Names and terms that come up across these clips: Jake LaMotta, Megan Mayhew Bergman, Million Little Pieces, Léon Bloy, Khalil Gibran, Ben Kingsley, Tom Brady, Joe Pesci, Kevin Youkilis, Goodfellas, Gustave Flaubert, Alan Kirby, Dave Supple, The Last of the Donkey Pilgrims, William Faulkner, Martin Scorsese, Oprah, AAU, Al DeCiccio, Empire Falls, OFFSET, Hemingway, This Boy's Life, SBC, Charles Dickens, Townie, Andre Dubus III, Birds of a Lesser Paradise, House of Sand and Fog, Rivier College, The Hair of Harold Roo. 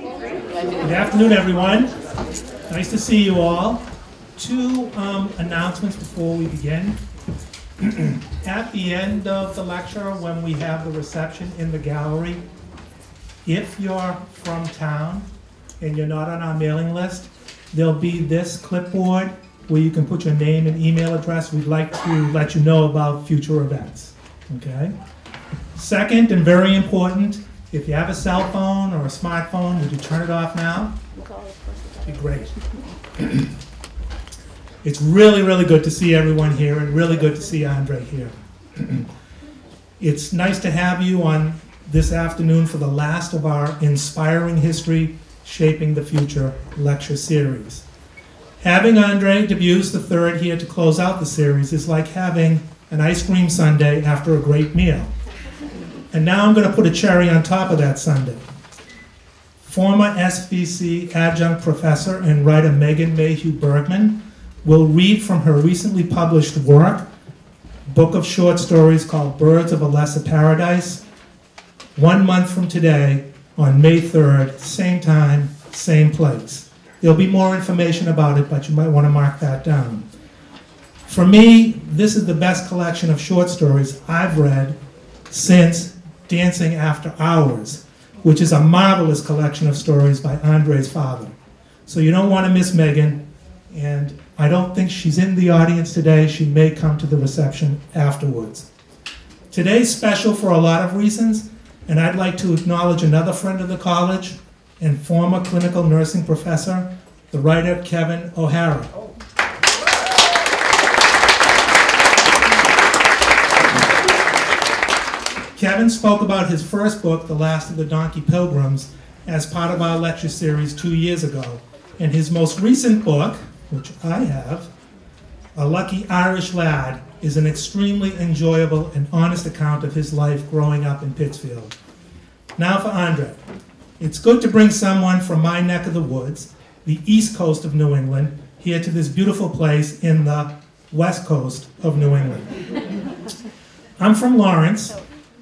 Good afternoon, everyone. Nice to see you all. Two announcements before we begin. At the end of the lecture, when we have the reception in the gallery, if you're from town and you're not on our mailing list, there'll be this clipboard where you can put your name and email address. We'd like to let you know about future events, okay? Second, and very important, if you have a cell phone or a smartphone, would you turn it off now? It'd be great. It's really, really good to see everyone here and really good to see Andre here. It's nice to have you on this afternoon for the last of our Inspiring History: Shaping the Future lecture series. Having Andre Dubus III here to close out the series is like having an ice cream sundae after a great meal. And now I'm going to put a cherry on top of that sundae. Former SBC adjunct professor and writer Megan Mayhew Bergman will read from her recently published work, book of short stories called Birds of a Lesser Paradise, 1 month from today on May 3rd, same time, same place. There'll be more information about it, but you might want to mark that down. For me, this is the best collection of short stories I've read since Dancing After Hours, which is a marvelous collection of stories by Andre's father. So you don't want to miss Megan, and I don't think she's in the audience today. She may come to the reception afterwards. Today's special for a lot of reasons, and I'd like to acknowledge another friend of the college and former clinical nursing professor, the writer Kevin O'Hara. Kevin spoke about his first book, The Last of the Donkey Pilgrims, as part of our lecture series 2 years ago. And his most recent book, which I have, A Lucky Irish Lad, is an extremely enjoyable and honest account of his life growing up in Pittsfield. Now for Andre. It's good to bring someone from my neck of the woods, the east coast of New England, here to this beautiful place in the west coast of New England. I'm from Lawrence,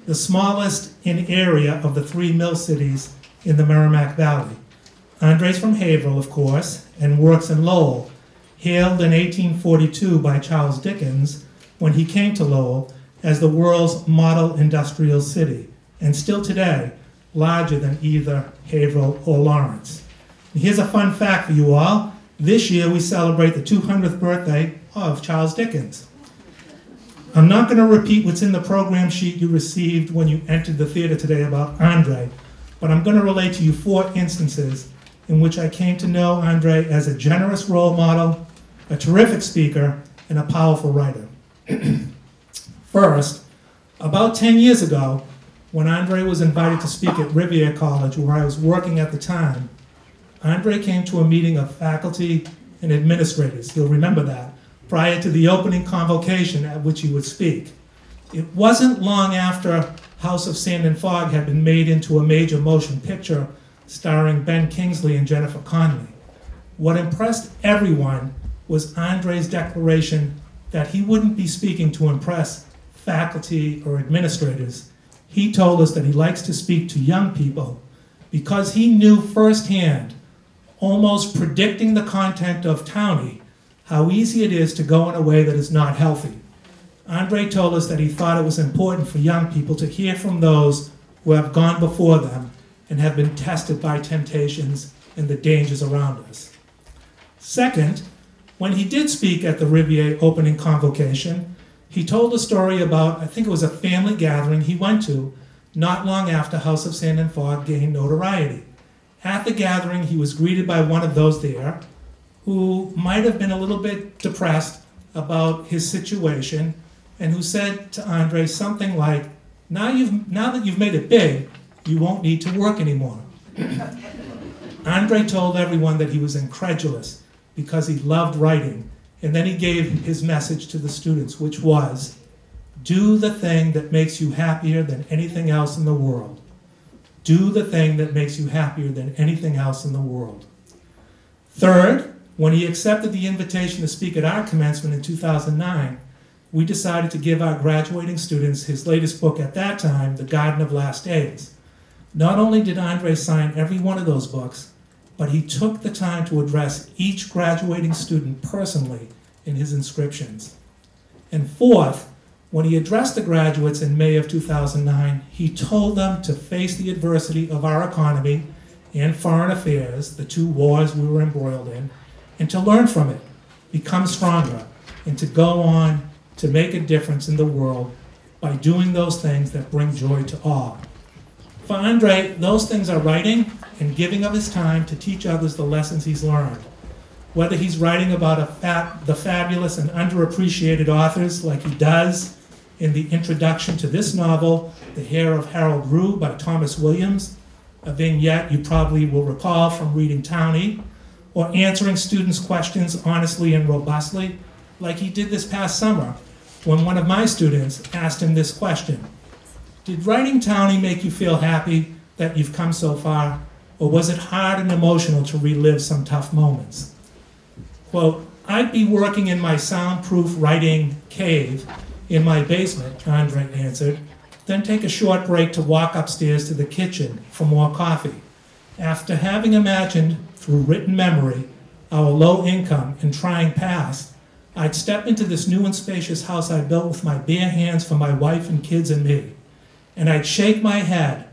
the smallest in area of the three mill cities in the Merrimack Valley. Andre's from Haverhill, of course, and works in Lowell, hailed in 1842 by Charles Dickens when he came to Lowell as the world's model industrial city, and still today, larger than either Haverhill or Lawrence. And here's a fun fact for you all. This year we celebrate the 200th birthday of Charles Dickens. I'm not going to repeat what's in the program sheet you received when you entered the theater today about Andre, but I'm going to relate to you four instances in which I came to know Andre as a generous role model, a terrific speaker, and a powerful writer. First, about 10 years ago, when Andre was invited to speak at Rivier College, where I was working at the time, Andre came to a meeting of faculty and administrators. You'll remember that. Prior to the opening convocation at which he would speak. It wasn't long after House of Sand and Fog had been made into a major motion picture starring Ben Kingsley and Jennifer Connelly. What impressed everyone was Andre's declaration that he wouldn't be speaking to impress faculty or administrators. He told us that he likes to speak to young people because he knew firsthand, almost predicting the content of Townie, how easy it is to go in a way that is not healthy. Andre told us that he thought it was important for young people to hear from those who have gone before them and have been tested by temptations and the dangers around us. Second, when he did speak at the Rivier opening convocation, he told a story about, I think it was a family gathering he went to not long after House of Sand and Fog gained notoriety. At the gathering, he was greeted by one of those there, who might have been a little bit depressed about his situation, and who said to Andre something like, now that you've made it big, you won't need to work anymore. Andre told everyone that he was incredulous because he loved writing, and then he gave his message to the students, which was, do the thing that makes you happier than anything else in the world. Do the thing that makes you happier than anything else in the world. Third, when he accepted the invitation to speak at our commencement in 2009, we decided to give our graduating students his latest book at that time, The Garden of Last Days. Not only did Andre sign every one of those books, but he took the time to address each graduating student personally in his inscriptions. And fourth, when he addressed the graduates in May of 2009, he told them to face the adversity of our economy and foreign affairs, the two wars we were embroiled in, and to learn from it, become stronger, and to go on to make a difference in the world by doing those things that bring joy to all. For Andre, those things are writing and giving of his time to teach others the lessons he's learned. Whether he's writing about the fabulous and underappreciated authors like he does in the introduction to this novel, The Hair of Harold Roo by Thomas Williams, a vignette you probably will recall from reading Townie, or answering students' questions honestly and robustly, like he did this past summer when one of my students asked him this question. Did writing Townie make you feel happy that you've come so far, or was it hard and emotional to relive some tough moments? Quote, I'd be working in my soundproof writing cave in my basement, Andre answered, then take a short break to walk upstairs to the kitchen for more coffee. After having imagined, through written memory, our low income and trying past, I'd step into this new and spacious house I built with my bare hands for my wife and kids and me, and I'd shake my head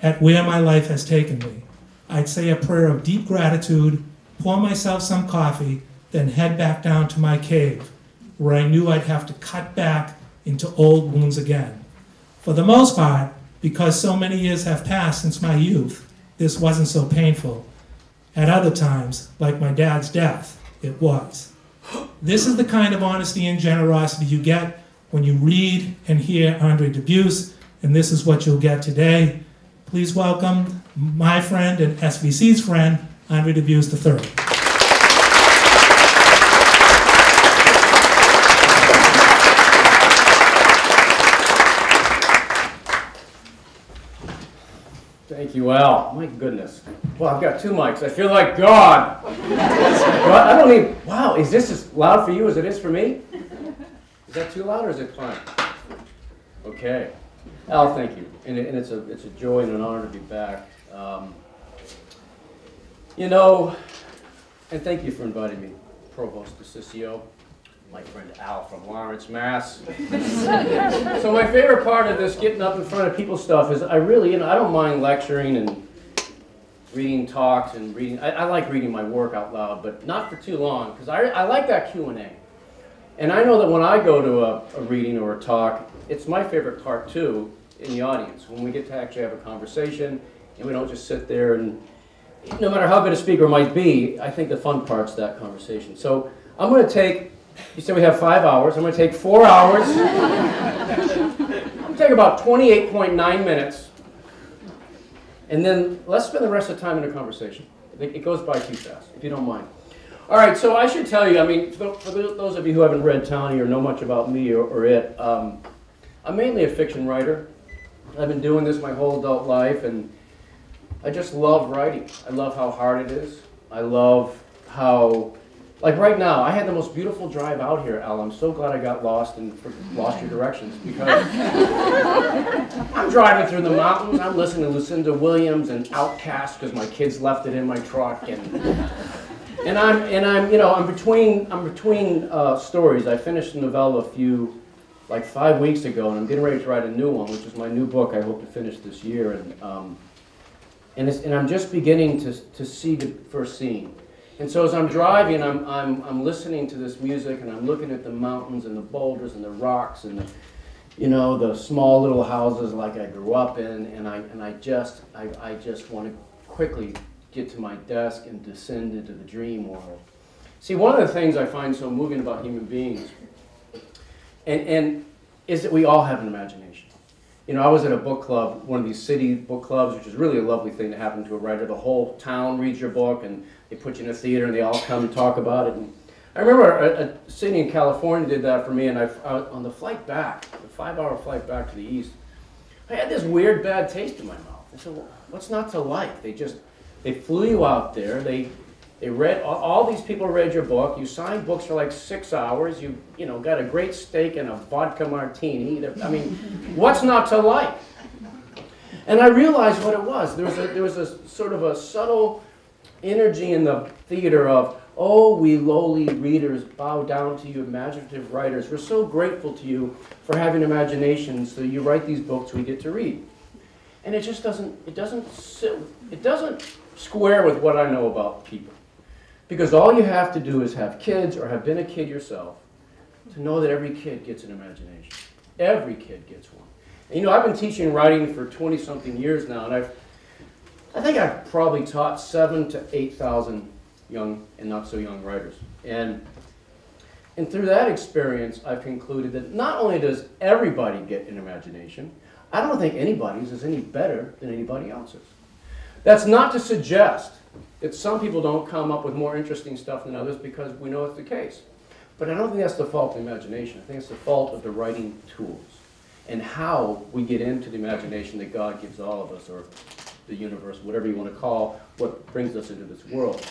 at where my life has taken me. I'd say a prayer of deep gratitude, pour myself some coffee, then head back down to my cave, where I knew I'd have to cut back into old wounds again. For the most part, because so many years have passed since my youth, this wasn't so painful. At other times, like my dad's death, it was. This is the kind of honesty and generosity you get when you read and hear Andre Dubus, and this is what you'll get today. Please welcome my friend and SBC's friend, Andre Dubus III. Thank you, Al. My goodness. Well, I've got two mics. I feel like God. I don't need. Wow, is this as loud for you as it is for me? Is that too loud or is it fine? Okay. Al, thank you. And it's a joy and an honor to be back. You know, and thank you for inviting me, Provost Ciccio, my friend Al from Lawrence, Mass. So my favorite part of this getting up in front of people stuff is I really, you know, I don't mind lecturing and reading talks and reading. I like reading my work out loud, but not for too long, because I like that Q&A. And I know that when I go to a reading or a talk, it's my favorite part, too, in the audience, when we get to actually have a conversation and we don't just sit there and, no matter how good a speaker might be, I think the fun part's that conversation. So I'm going to take, you said we have 5 hours. I'm going to take 4 hours. I'm going to take about 28.9 minutes. And then let's spend the rest of the time in a conversation. It goes by too fast, if you don't mind. All right, so I should tell you, I mean, for those of you who haven't read Townie or know much about me or it, I'm mainly a fiction writer. I've been doing this my whole adult life, and I just love writing. I love how hard it is. I love how, like right now, I had the most beautiful drive out here, Al. I'm so glad I got lost and lost your directions, because I'm driving through the mountains. I'm listening to Lucinda Williams and Outcast because my kids left it in my truck, and I'm you know, I'm between stories. I finished a novella like 5 weeks ago, and I'm getting ready to write a new one, which is my new book. I hope to finish this year, and I'm just beginning to see the first scene. And so as I'm driving, I'm listening to this music, and I'm looking at the mountains and the boulders and the rocks and the, you know, the small little houses like I grew up in, and I just want to quickly get to my desk and descend into the dream world. See, one of the things I find so moving about human beings and is that we all have an imagination. You know, I was at a book club, one of these city book clubs, which is really a lovely thing to happen to a writer. The whole town reads your book, and they put you in a theater, and they all come and talk about it. And I remember a city in California did that for me, and I on the flight back, the 5-hour flight back to the east, I had this weird bad taste in my mouth. I said, well, what's not to like? They flew you out there. They read, all these people read your book. You signed books for like 6 hours. You know, got a great steak and a vodka martini. I mean, what's not to like? And I realized what it was. There was a sort of a subtle energy in the theater of, oh, we lowly readers bow down to you imaginative writers. We're so grateful to you for having imagination, so you write these books we get to read. And it just doesn't square with what I know about people. Because all you have to do is have kids or have been a kid yourself to know that every kid gets an imagination. Every kid gets one. And, you know, I've been teaching writing for 20-something years now, and I think I've probably taught 7,000 to 8,000 young and not so young writers. And through that experience, I've concluded that not only does everybody get an imagination, I don't think anybody's is any better than anybody else's. That's not to suggest that some people don't come up with more interesting stuff than others, because we know it's the case. But I don't think that's the fault of the imagination. I think it's the fault of the writing tools and how we get into the imagination that God gives all of us, or the universe, whatever you want to call what brings us into this world.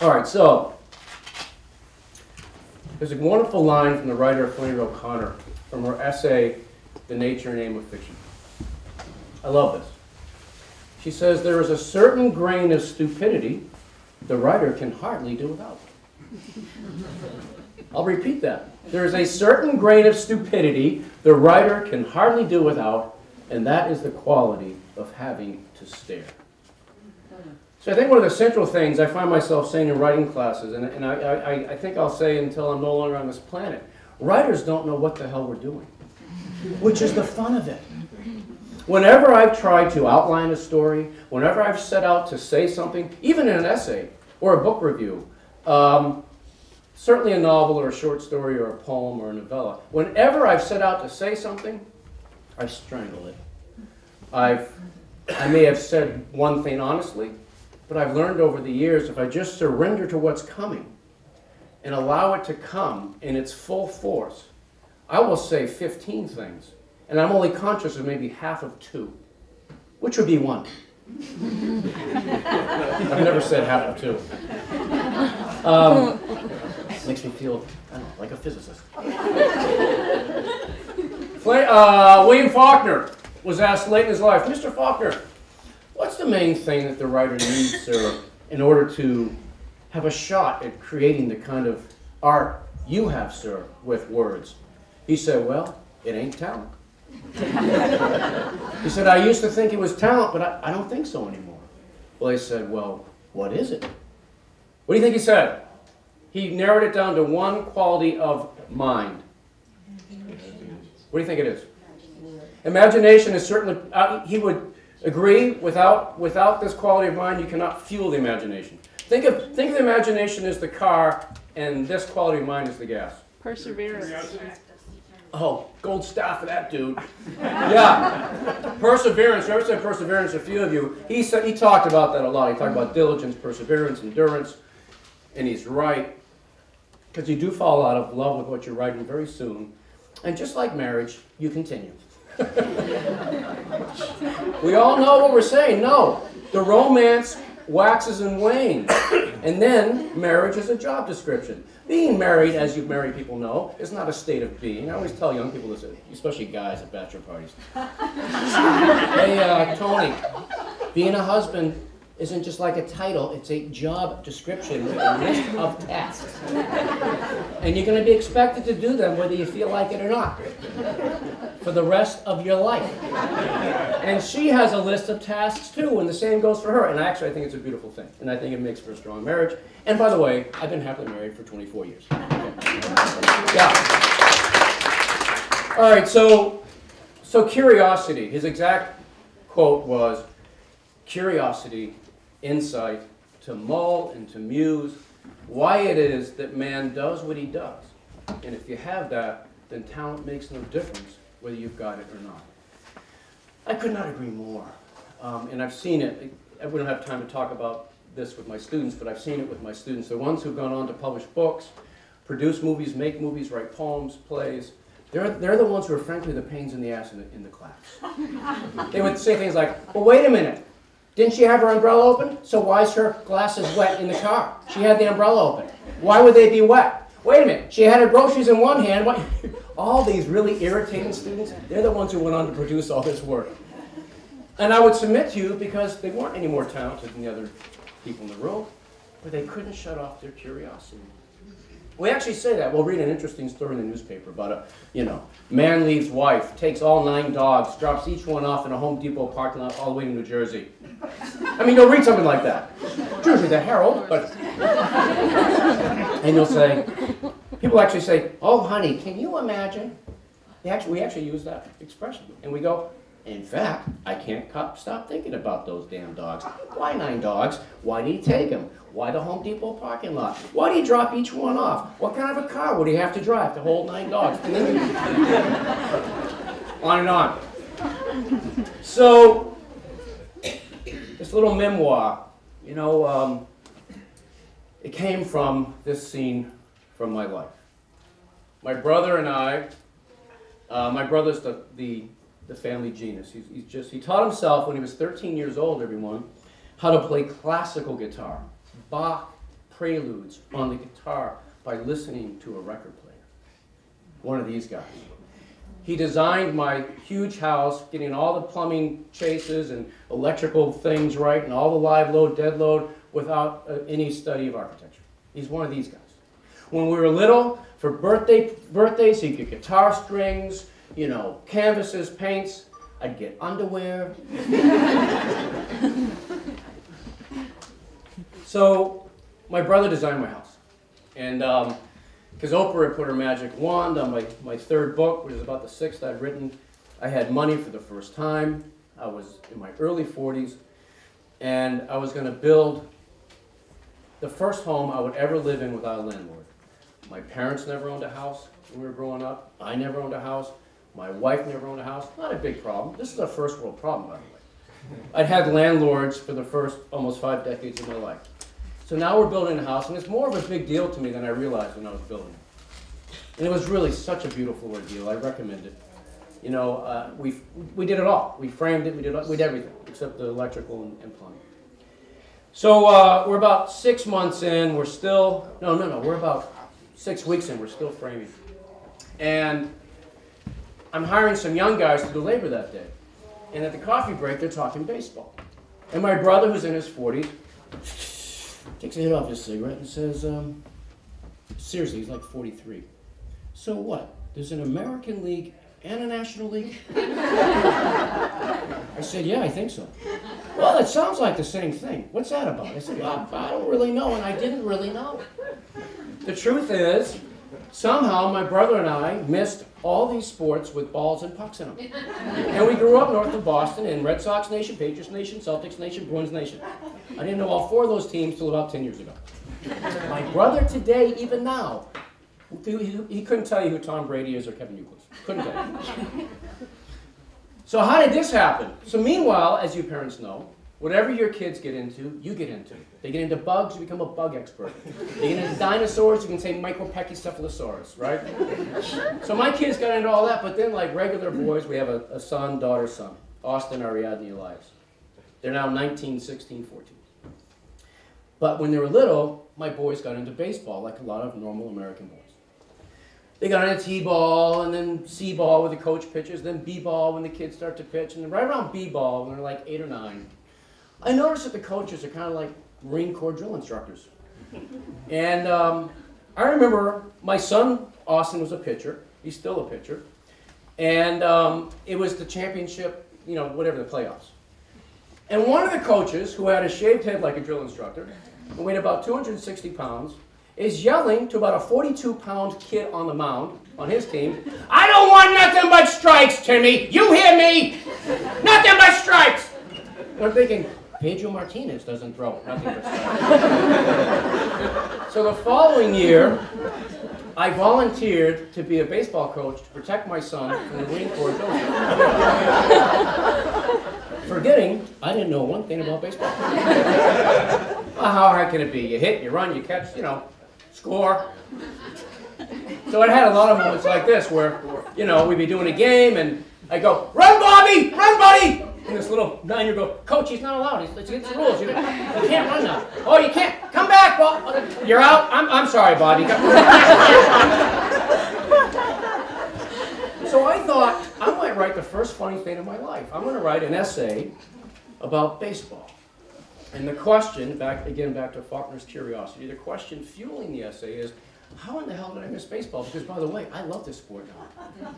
All right, so there's a wonderful line from the writer Flannery O'Connor from her essay, The Nature and Aim of Fiction. I love this. She says, "There is a certain grain of stupidity the writer can hardly do without." I'll repeat that. There is a certain grain of stupidity the writer can hardly do without, and that is the quality of having to stare. So I think one of the central things I find myself saying in writing classes, and I think I'll say until I'm no longer on this planet, writers don't know what the hell we're doing, which is the fun of it. Whenever I've tried to outline a story, whenever I've set out to say something, even in an essay or a book review, certainly a novel or a short story or a poem or a novella, whenever I've set out to say something, I strangle it. I may have said one thing honestly, but I've learned over the years, if I just surrender to what's coming and allow it to come in its full force, I will say 15 things, and I'm only conscious of maybe half of two, which would be one. I've never said half of two. Makes me feel, I don't know, like a physicist. William Faulkner was asked late in his life, "Mr. Faulkner, what's the main thing that the writer needs, sir, in order to have a shot at creating the kind of art you have, sir, with words?" He said, "Well, it ain't talent." He said, "I used to think it was talent, but I don't think so anymore." Well, he said, "Well, what is it?" What do you think he said? He narrowed it down to one quality of mind. What do you think it is? Imagination is certainly, he would agree, without this quality of mind, you cannot fuel the imagination. Think of the imagination as the car, and this quality of mind is the gas. Perseverance. Oh, gold staff for that dude. Yeah. Perseverance. Whoever said perseverance, a few of you, he talked about that a lot. He talked about diligence, perseverance, endurance, and he's right. Because you do fall out of love with what you're writing very soon. And just like marriage, you continue. We all know what we're saying. No, the romance waxes and wanes. And then marriage is a job description. Being married, as you married people know, is not a state of being. I always tell young people this, especially guys at bachelor parties. Hey, Tony, being a husband isn't just like a title, it's a job description with a list of tasks. And you're going to be expected to do them whether you feel like it or not for the rest of your life. And she has a list of tasks too, and the same goes for her. And actually, I think it's a beautiful thing. And I think it makes for a strong marriage. And by the way, I've been happily married for 24 years. Yeah. All right, so curiosity. His exact quote was, "Curiosity, insight, to mull and to muse, why it is that man does what he does. And if you have that, then talent makes no difference whether you've got it or not." I could not agree more. And I've seen it. We don't have time to talk about this with my students, but I've seen it with my students. The ones who've gone on to publish books, produce movies, make movies, write poems, plays, they're the ones who are frankly the pains in the ass in the class. They would say things like, "Well, wait a minute. Didn't she have her umbrella open? So why is her glasses wet in the car? She had the umbrella open. Why would they be wet? Wait a minute, she had her groceries in one hand." All these really irritating students, they're the ones who went on to produce all this work. And I would submit to you, because they weren't any more talented than the other people in the room, but they couldn't shut off their curiosity. We actually say that. We'll read an interesting story in the newspaper about a, you know, man leaves wife, takes all 9 dogs, drops each one off in a Home Depot parking lot all the way to New Jersey. I mean, you'll read something like that. It's usually the Herald, but... And you'll say, people actually say, oh, honey, can you imagine? We actually use that expression. And we go, in fact, I can't stop thinking about those damn dogs. Why 9 dogs? Why did he take them? Why the Home Depot parking lot? Why did he drop each one off? What kind of a car would he have to drive to hold 9 dogs? And then on and on. So, this little memoir, you know, it came from this scene from my life. My brother and I, my brother's the family genius. He taught himself when he was 13 years old, everyone, how to play classical guitar, Bach preludes on the guitar by listening to a record player. One of these guys. He designed my huge house, getting all the plumbing chases and electrical things right, and all the live load, dead load, without any study of architecture. He's one of these guys. When we were little, for birthdays, he'd get guitar strings, you know, canvases, paints. I'd get underwear. So my brother designed my house. And because Oprah had put her magic wand on my 3rd book, which is about the 6th I'd written, I had money for the first time. I was in my early 40s. And I was going to build the first home I would ever live in without a landlord. My parents never owned a house when we were growing up. I never owned a house. My wife never owned a house. Not a big problem. This is a first world problem, by the way. I'd had landlords for the first almost 5 decades of my life. So now we're building a house, and it's more of a big deal to me than I realized when I was building it. And it was really such a beautiful ordeal. I recommend it. You know, we did it all. We framed it. We did everything except the electrical and plumbing. So we're about 6 months in. We're still We're about 6 weeks in. We're still framing, and I'm hiring some young guys to do labor that day. And at the coffee break, they're talking baseball. And my brother, who's in his 40s, takes a hit off his cigarette and says, seriously, he's like 43. So what? There's an American League and a National League? I said, yeah, I think so. Well, it sounds like the same thing. What's that about? I said, I don't really know, and I didn't really know. The truth is, somehow my brother and I missed all these sports with balls and pucks in them. And we grew up north of Boston in Red Sox Nation, Patriots Nation, Celtics Nation, Bruins Nation. I didn't know all 4 of those teams till about 10 years ago. My brother today, even now, he couldn't tell you who Tom Brady is or Kevin Youkilis. Couldn't tell you. So how did this happen? So meanwhile, as you parents know, whatever your kids get into, you get into. They get into bugs, you become a bug expert. They get into dinosaurs, you can say Micropecycephalosaurus, right? So my kids got into all that, but then like regular boys, we have a son, daughter, son. Austin, Ariadne, Elias. They're now 19, 16, 14. But when they were little, my boys got into baseball, like a lot of normal American boys. They got into T-ball, and then C-ball when the coach pitches, then B-ball when the kids start to pitch, and then right around B-ball when they're like 8 or 9, I noticed that the coaches are kind of like Marine Corps drill instructors. And I remember my son, Austin, was a pitcher. He's still a pitcher. And it was the championship, you know, whatever, the playoffs. And one of the coaches, who had a shaved head like a drill instructor, and weighed about 260 pounds, is yelling to about a 42-pound kid on the mound, on his team, I don't want nothing but strikes, Timmy! You hear me? Nothing but strikes! And I'm thinking, Pedro Martinez doesn't throw. Nothing but strikes. So the following year, I volunteered to be a baseball coach to protect my son from the Marine Corps. Forgetting, I didn't know one thing about baseball. Well, how hard can it be? You hit, you run, you catch, you know, score. So I had a lot of moments like this where, you know, we'd be doing a game and I go, run, Bobby! Run, buddy! And this little 9-year-old goes, Coach, he's not allowed. It's against the rules. You can't run now. Oh, you can't. Come back, Bob. You're out. I'm sorry, Bobby. So I thought I might write the first funny thing of my life. I'm going to write an essay about baseball. And the question, back to Faulkner's curiosity, the question fueling the essay is, how in the hell did I miss baseball? Because, by the way, I love this sport now.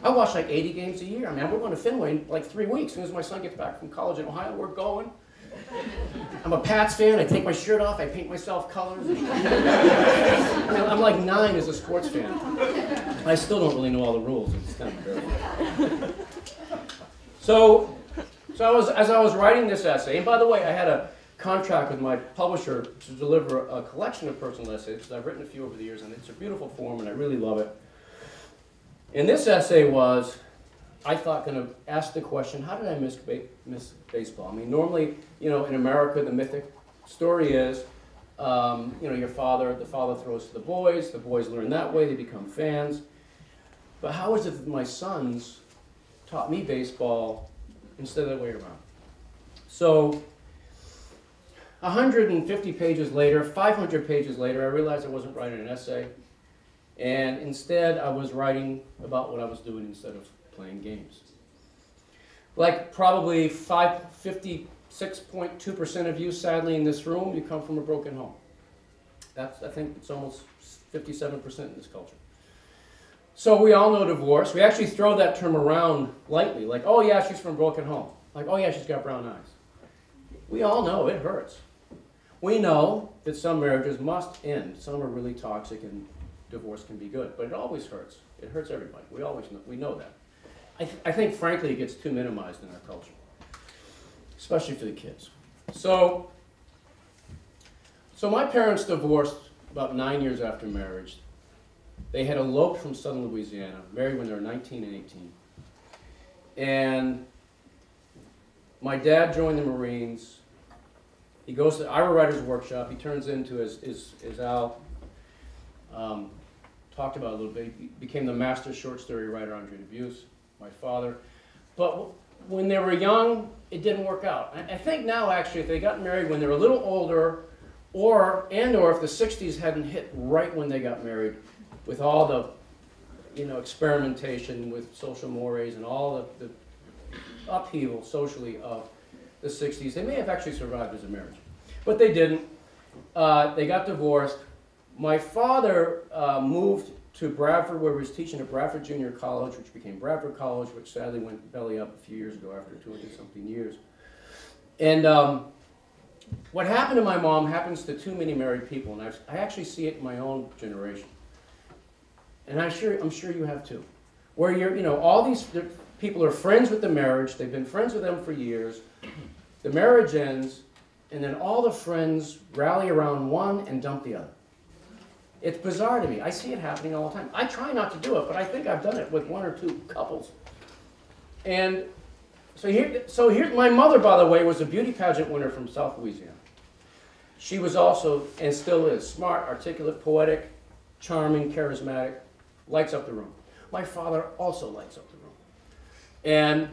I watch like 80 games a year. I mean, we're going to Fenway in like 3 weeks. As soon as my son gets back from college in Ohio, we're going. I'm a Pats fan. I take my shirt off. I paint myself colors. I mean, I'm like 9 as a sports fan. I still don't really know all the rules. It's kind of embarrassing. So as I was writing this essay, and by the way, I had a contract with my publisher to deliver a collection of personal essays, because I've written a few over the years, and it's a beautiful form, and I really love it. And this essay was, I thought, going to ask the question, how did I miss baseball? I mean, normally, you know, in America, the mythic story is, you know, the father throws to the boys learn that way, they become fans. But how is it that my sons taught me baseball instead of the way around? So, 150 pages later, 500 pages later, I realized I wasn't writing an essay. And instead, I was writing about what I was doing instead of playing games. Like probably 56.2% of you, sadly, in this room, you come from a broken home. That's, I think it's almost 57% in this culture. So we all know divorce. We actually throw that term around lightly. Like, oh yeah, she's from a broken home. Like, oh yeah, she's got brown eyes. We all know it hurts. We know that some marriages must end. Some are really toxic and divorce can be good, but it always hurts. It hurts everybody. We know that. I think, frankly, it gets too minimized in our culture, especially for the kids. So my parents divorced about 9 years after marriage. They had eloped from southern Louisiana, married when they were 19 and 18. And my dad joined the Marines. He goes to the Ira Writer's Workshop. He turns into, as Al talked about a little bit, he became the master short story writer, Andre Dubus, my father. But when they were young, it didn't work out. I think now, actually, if they got married when they were a little older, or if the 60s hadn't hit right when they got married, with all the, you know, experimentation with social mores and all the upheaval socially of the 60s. They may have actually survived as a marriage, but they didn't. They got divorced. My father moved to Bradford, where he was teaching at Bradford Junior College, which became Bradford College, which sadly went belly up a few years ago after 200-something years. And what happened to my mom happens to too many married people, and I actually see it in my own generation. And I'm sure you have too, where you're, you know, all these people are friends with the marriage. They've been friends with them for years. The marriage ends, and then all the friends rally around one and dump the other. It's bizarre to me. I see it happening all the time. I try not to do it, but I think I've done it with one or two couples. And so here, my mother, by the way, was a beauty pageant winner from South Louisiana. She was also, and still is, smart, articulate, poetic, charming, charismatic, lights up the room. My father also lights up the room.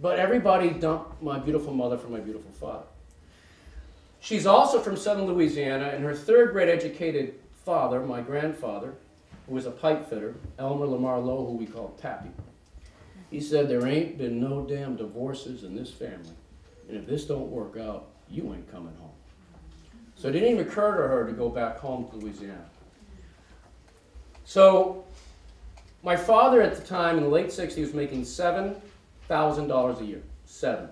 But everybody dumped my beautiful mother for my beautiful father. She's also from southern Louisiana, and her third-grade educated father, my grandfather, who was a pipe fitter, Elmer Lamar Lowe, who we called Tappy, he said, there ain't been no damn divorces in this family, and if this don't work out, you ain't coming home. So it didn't even occur to her to go back home to Louisiana. So my father at the time, in the late 60s, was making $7,000 a year. Seven.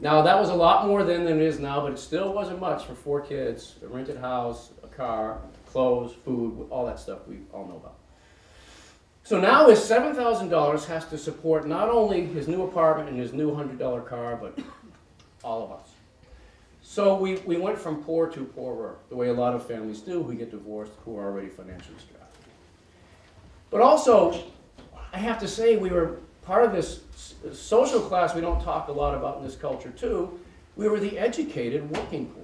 Now that was a lot more then than it is now, but it still wasn't much for 4 kids, a rented house, a car, clothes, food, all that stuff we all know about. So now his $7,000 has to support not only his new apartment and his new $100 car, but all of us. So we went from poor to poorer, the way a lot of families do who get divorced, who are already financially strapped. But also, I have to say, we were part of this social class we don't talk a lot about in this culture, too. We were the educated working poor.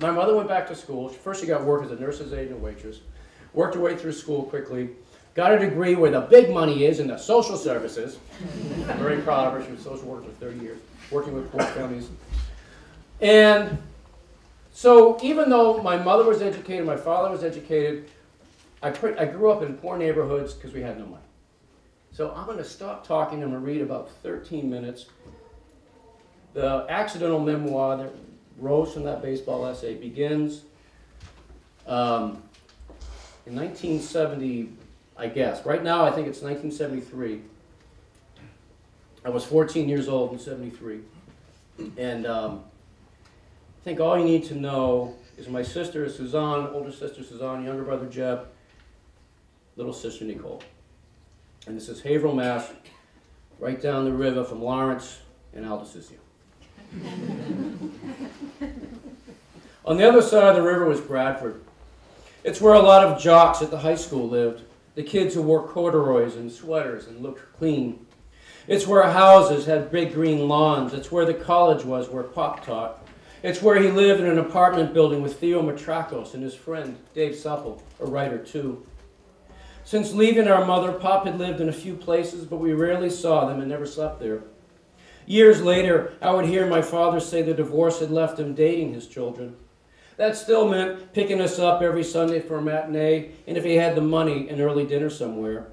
My mother went back to school. First, she got work as a nurse's aide and a waitress, worked her way through school quickly, got a degree where the big money is in the social services. I'm very proud of her. She was a social worker for 30 years, working with poor families. And so even though my mother was educated, my father was educated, I grew up in poor neighborhoods because we had no money. So I'm going to stop talking. I'm going to read about 13 minutes. The accidental memoir that rose from that baseball essay begins in 1970, I guess. Right now, I think it's 1973. I was 14 years old in 73. And I think all you need to know is my sister Suzanne, older sister Suzanne, younger brother Jeb, little sister Nicole. And this is Haverhill, Mass., right down the river from Lawrence and Aldeciccio. On the other side of the river was Bradford. It's where a lot of jocks at the high school lived, the kids who wore corduroys and sweaters and looked clean. It's where houses had big green lawns. It's where the college was, where Pop taught. It's where he lived in an apartment building with Theo Matrakos and his friend Dave Supple, a writer too. Since leaving our mother, Pop had lived in a few places, but we rarely saw them and never slept there. Years later, I would hear my father say the divorce had left him dating his children. That still meant picking us up every Sunday for a matinee, and if he had the money, an early dinner somewhere.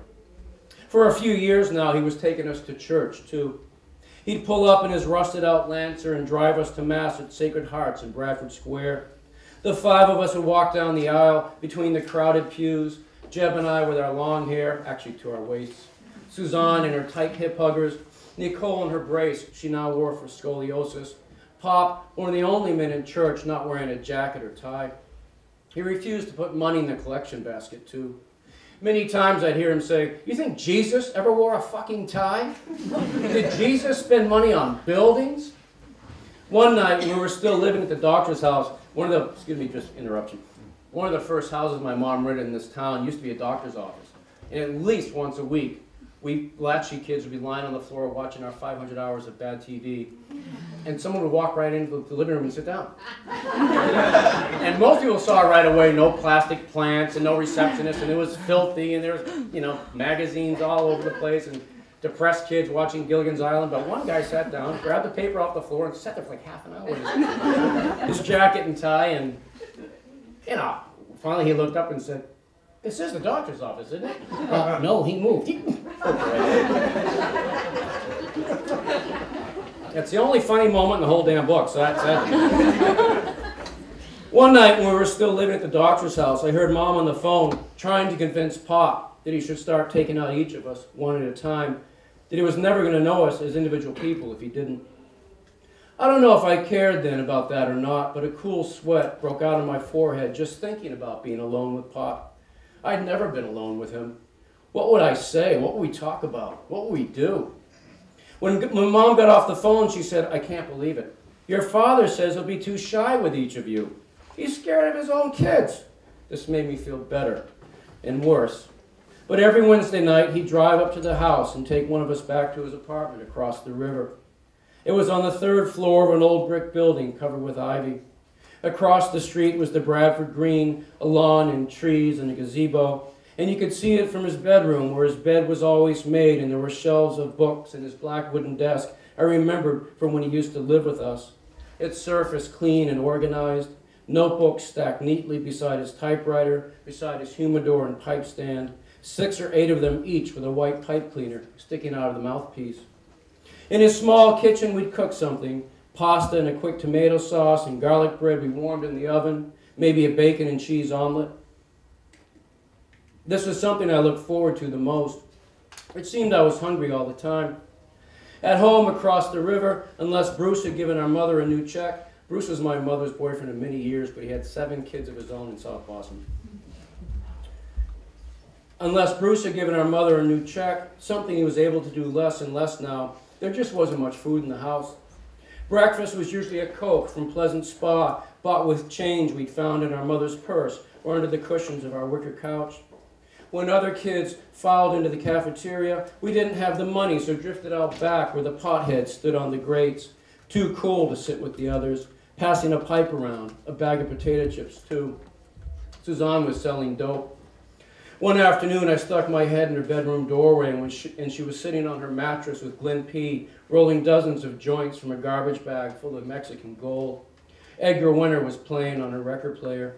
For a few years now, he was taking us to church too. He'd pull up in his rusted-out Lancer and drive us to Mass at Sacred Hearts in Bradford Square. The five of us would walk down the aisle between the crowded pews, Jeb and I with our long hair, actually to our waists, Suzanne in her tight hip huggers, Nicole in her brace she now wore for scoliosis, Pop, one of the only men in church not wearing a jacket or tie. He refused to put money in the collection basket, too. Many times I'd hear him say, "You think Jesus ever wore a fucking tie? Did Jesus spend money on buildings?" One night, we were still living at the doctor's house. One of the first houses my mom rented in this town used to be a doctor's office. And at least once a week, we latchkey kids would be lying on the floor watching our 500 hours of bad TV. And someone would walk right into the living room and sit down. And most people saw right away no plastic plants and no receptionist, and it was filthy, and there was, you know, magazines all over the place, and depressed kids watching Gilligan's Island. But one guy sat down, grabbed the paper off the floor, and sat there for like half an hour. His jacket and tie, and, you know, finally he looked up and said, "This is the doctor's office, isn't it?" No, he moved. That's the only funny moment in the whole damn book, so that's it. One night when we were still living at the doctor's house, I heard Mom on the phone trying to convince Pop that he should start taking out each of us one at a time, that he was never going to know us as individual people if he didn't. I don't know if I cared then about that or not, but a cool sweat broke out on my forehead just thinking about being alone with Pop. I'd never been alone with him. What would I say? What would we talk about? What would we do? When Mom got off the phone, she said, "I can't believe it. Your father says he'll be too shy with each of you. He's scared of his own kids." This made me feel better and worse. But every Wednesday night, he'd drive up to the house and take one of us back to his apartment across the river. It was on the third floor of an old brick building covered with ivy. Across the street was the Bradford Green, a lawn and trees and a gazebo. And you could see it from his bedroom, where his bed was always made, and there were shelves of books and his black wooden desk. I remembered from when he used to live with us. Its surface clean and organized, notebooks stacked neatly beside his typewriter, beside his humidor and pipe stand, 6 or 8 of them each with a white pipe cleaner sticking out of the mouthpiece. In his small kitchen, we'd cook something, pasta and a quick tomato sauce and garlic bread we warmed in the oven, maybe a bacon and cheese omelet. This was something I looked forward to the most. It seemed I was hungry all the time. At home across the river, unless Bruce had given our mother a new check, Bruce was my mother's boyfriend of many years, but he had 7 kids of his own in South Boston. Unless Bruce had given our mother a new check, something he was able to do less and less now, there just wasn't much food in the house. Breakfast was usually a Coke from Pleasant Spa, bought with change we'd found in our mother's purse or under the cushions of our wicker couch. When other kids filed into the cafeteria, we didn't have the money, so drifted out back where the potheads stood on the grates, too cool to sit with the others, passing a pipe around, a bag of potato chips too. Suzanne was selling dope. One afternoon, I stuck my head in her bedroom doorway, and she was sitting on her mattress with Glenn P., rolling dozens of joints from a garbage bag full of Mexican gold. Edgar Winter was playing on her record player.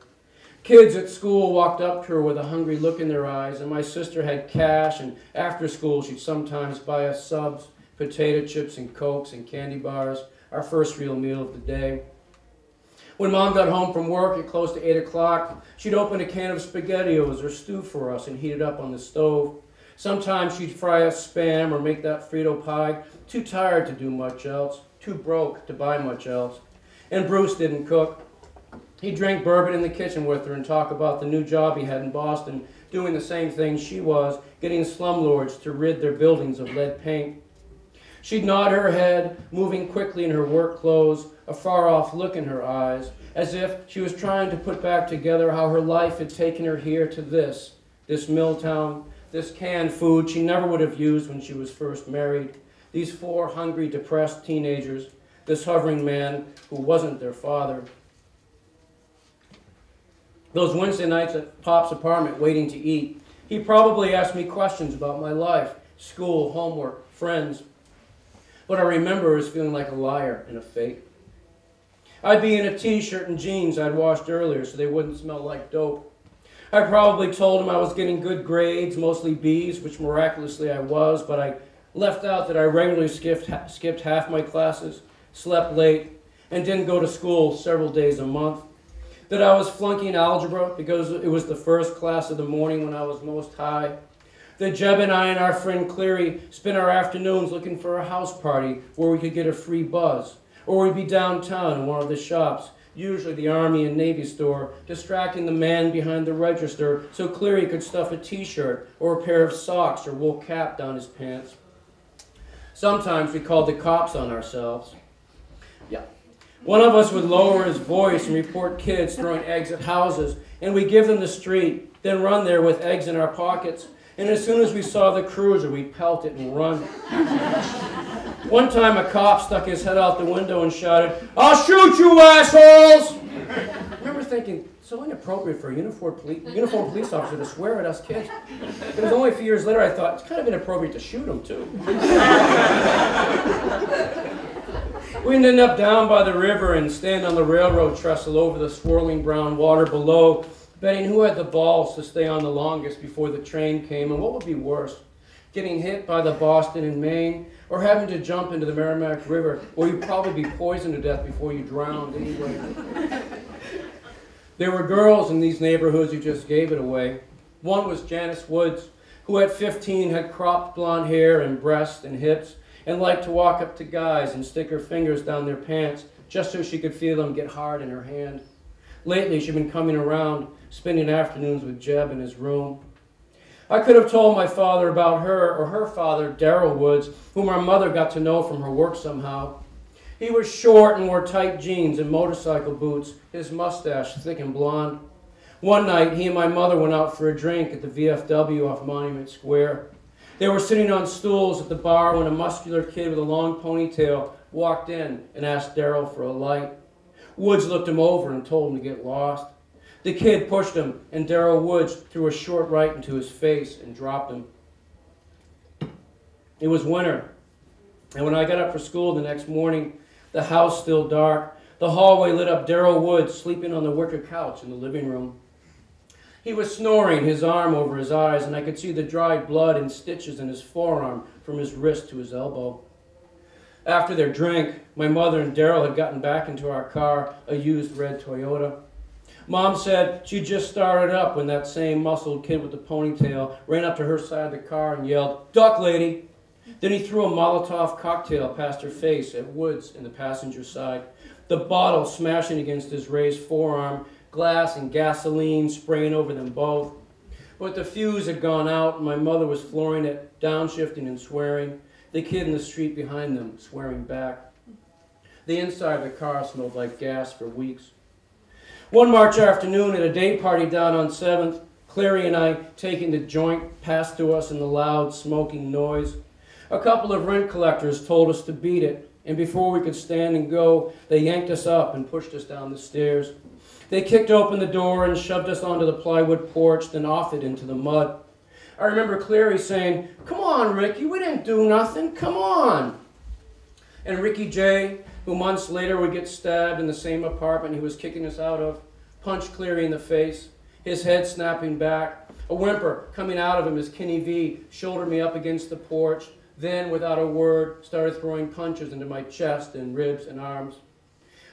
Kids at school walked up to her with a hungry look in their eyes, and my sister had cash, and after school she'd sometimes buy us subs, potato chips and Cokes and candy bars, our first real meal of the day. When Mom got home from work at close to 8 o'clock, she'd open a can of SpaghettiOs or stew for us and heat it up on the stove. Sometimes she'd fry us Spam or make that Frito pie, too tired to do much else, too broke to buy much else. And Bruce didn't cook. He'd drink bourbon in the kitchen with her and talk about the new job he had in Boston, doing the same thing she was, getting slumlords to rid their buildings of lead paint. She'd nod her head, moving quickly in her work clothes, a far-off look in her eyes, as if she was trying to put back together how her life had taken her here to this mill town, this canned food she never would have used when she was first married, these four hungry, depressed teenagers, this hovering man who wasn't their father. Those Wednesday nights at Pop's apartment waiting to eat, he probably asked me questions about my life, school, homework, friends. What I remember is feeling like a liar and a fake. I'd be in a t-shirt and jeans I'd washed earlier so they wouldn't smell like dope. I probably told him I was getting good grades, mostly B's, which miraculously I was, but I left out that I regularly skipped half my classes, slept late, and didn't go to school several days a month. That I was flunking algebra because it was the first class of the morning when I was most high. That Jeb and I and our friend Cleary spent our afternoons looking for a house party where we could get a free buzz, or we'd be downtown in one of the shops, usually the Army and Navy store, distracting the man behind the register so Cleary could stuff a t-shirt or a pair of socks or wool cap down his pants. Sometimes we called the cops on ourselves. Yeah. One of us would lower his voice and report kids throwing eggs at houses, and we'd give them the street, then run there with eggs in our pockets. And as soon as we saw the cruiser, we'd pelt it and run. One time a cop stuck his head out the window and shouted, "I'll shoot you assholes!" I remember thinking, so inappropriate for a uniformed police officer to swear at us kids. It was only a few years later I thought, it's kind of inappropriate to shoot him too. We'd end up down by the river and stand on the railroad trestle over the swirling brown water below, betting who had the balls to stay on the longest before the train came, and what would be worse, getting hit by the Boston and Maine, or having to jump into the Merrimack River, where you'd probably be poisoned to death before you drowned anyway. There were girls in these neighborhoods who just gave it away. One was Janice Woods, who at 15 had cropped blonde hair and breasts and hips, and liked to walk up to guys and stick her fingers down their pants just so she could feel them get hard in her hand. Lately, she'd been coming around, spending afternoons with Jeb in his room. I could have told my father about her or her father, Darrell Woods, whom our mother got to know from her work somehow. He was short and wore tight jeans and motorcycle boots, his mustache thick and blonde. One night, he and my mother went out for a drink at the VFW off Monument Square. They were sitting on stools at the bar when a muscular kid with a long ponytail walked in and asked Darrell for a light. Woods looked him over and told him to get lost. The kid pushed him, and Darrell Woods threw a short right into his face and dropped him. It was winter, and when I got up for school the next morning, the house still dark, the hallway lit up Darrell Woods sleeping on the wicker couch in the living room. He was snoring, his arm over his eyes, and I could see the dried blood and stitches in his forearm from his wrist to his elbow. After their drink, my mother and Darrell had gotten back into our car, a used red Toyota. Mom said she just started up when that same muscled kid with the ponytail ran up to her side of the car and yelled, "Duck, lady!" Then he threw a Molotov cocktail past her face at Woods in the passenger side, the bottle smashing against his raised forearm, glass and gasoline spraying over them both. But the fuse had gone out, and my mother was flooring it, downshifting and swearing, the kid in the street behind them swearing back. The inside of the car smelled like gas for weeks. One March afternoon at a day party down on 7th, Clary and I, taking the joint, passed to us in the loud, smoking noise. A couple of rent collectors told us to beat it, and before we could stand and go, they yanked us up and pushed us down the stairs. They kicked open the door and shoved us onto the plywood porch, then off it into the mud. I remember Cleary saying, "Come on, Ricky, we didn't do nothing, come on." And Ricky J, who months later would get stabbed in the same apartment he was kicking us out of, punched Cleary in the face, his head snapping back, a whimper coming out of him as Kenny V shouldered me up against the porch, then, without a word, started throwing punches into my chest and ribs and arms.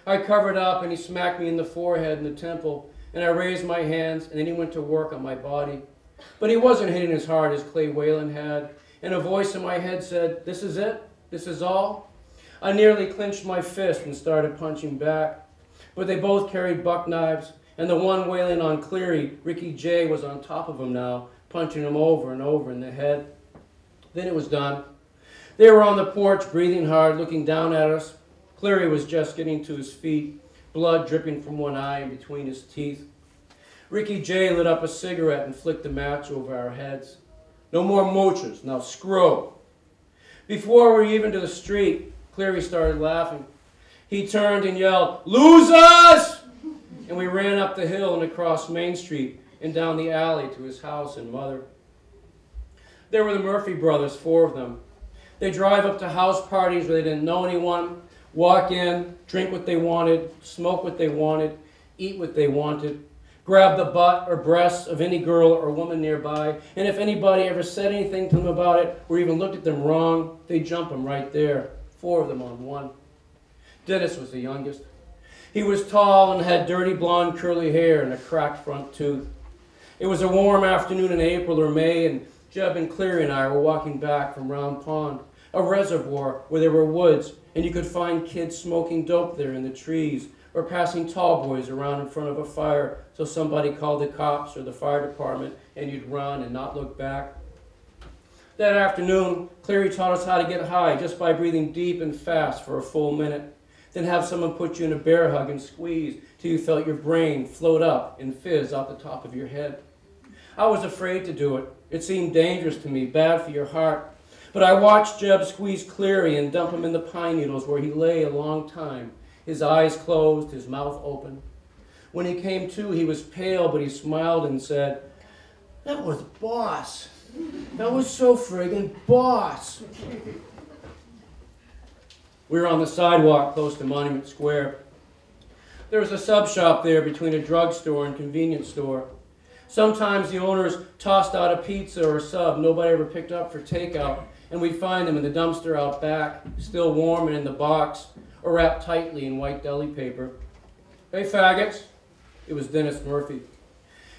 I covered up, and he smacked me in the forehead and the temple, and I raised my hands, and then he went to work on my body. But he wasn't hitting as hard as Clay Whalen had, and a voice in my head said, "This is it? This is all?" I nearly clenched my fist and started punching back. But they both carried buck knives, and the one wailing on Cleary, Ricky Jay, was on top of him now, punching him over and over in the head. Then it was done. They were on the porch, breathing hard, looking down at us. Cleary was just getting to his feet, blood dripping from one eye and between his teeth. Ricky Jay lit up a cigarette and flicked the match over our heads. "No more mochers, now scroll." Before we were even to the street, Cleary started laughing. He turned and yelled, "Losers!" And we ran up the hill and across Main Street and down the alley to his house and mother. There were the Murphy brothers, 4 of them. They drive up to house parties where they didn't know anyone, walk in, drink what they wanted, smoke what they wanted, eat what they wanted, grab the butt or breasts of any girl or woman nearby, and if anybody ever said anything to them about it or even looked at them wrong, they jump them right there, 4 of them on one. Dennis was the youngest. He was tall and had dirty blonde curly hair and a cracked front tooth. It was a warm afternoon in April or May, and Jeb and Cleary and I were walking back from Round Pond, a reservoir where there were woods, and you could find kids smoking dope there in the trees, or passing tall boys around in front of a fire till somebody called the cops or the fire department, and you'd run and not look back. That afternoon, Cleary taught us how to get high just by breathing deep and fast for a full minute, then have someone put you in a bear hug and squeeze till you felt your brain float up and fizz out the top of your head. I was afraid to do it. It seemed dangerous to me, bad for your heart. But I watched Jeb squeeze Cleary and dump him in the pine needles where he lay a long time, his eyes closed, his mouth open. When he came to, he was pale, but he smiled and said, "That was boss. That was so friggin' boss." We were on the sidewalk close to Monument Square. There was a sub shop there between a drugstore and convenience store. Sometimes the owners tossed out a pizza or a sub nobody ever picked up for takeout, and we'd find them in the dumpster out back, still warm and in the box, or wrapped tightly in white deli paper. "Hey, faggots." It was Dennis Murphy.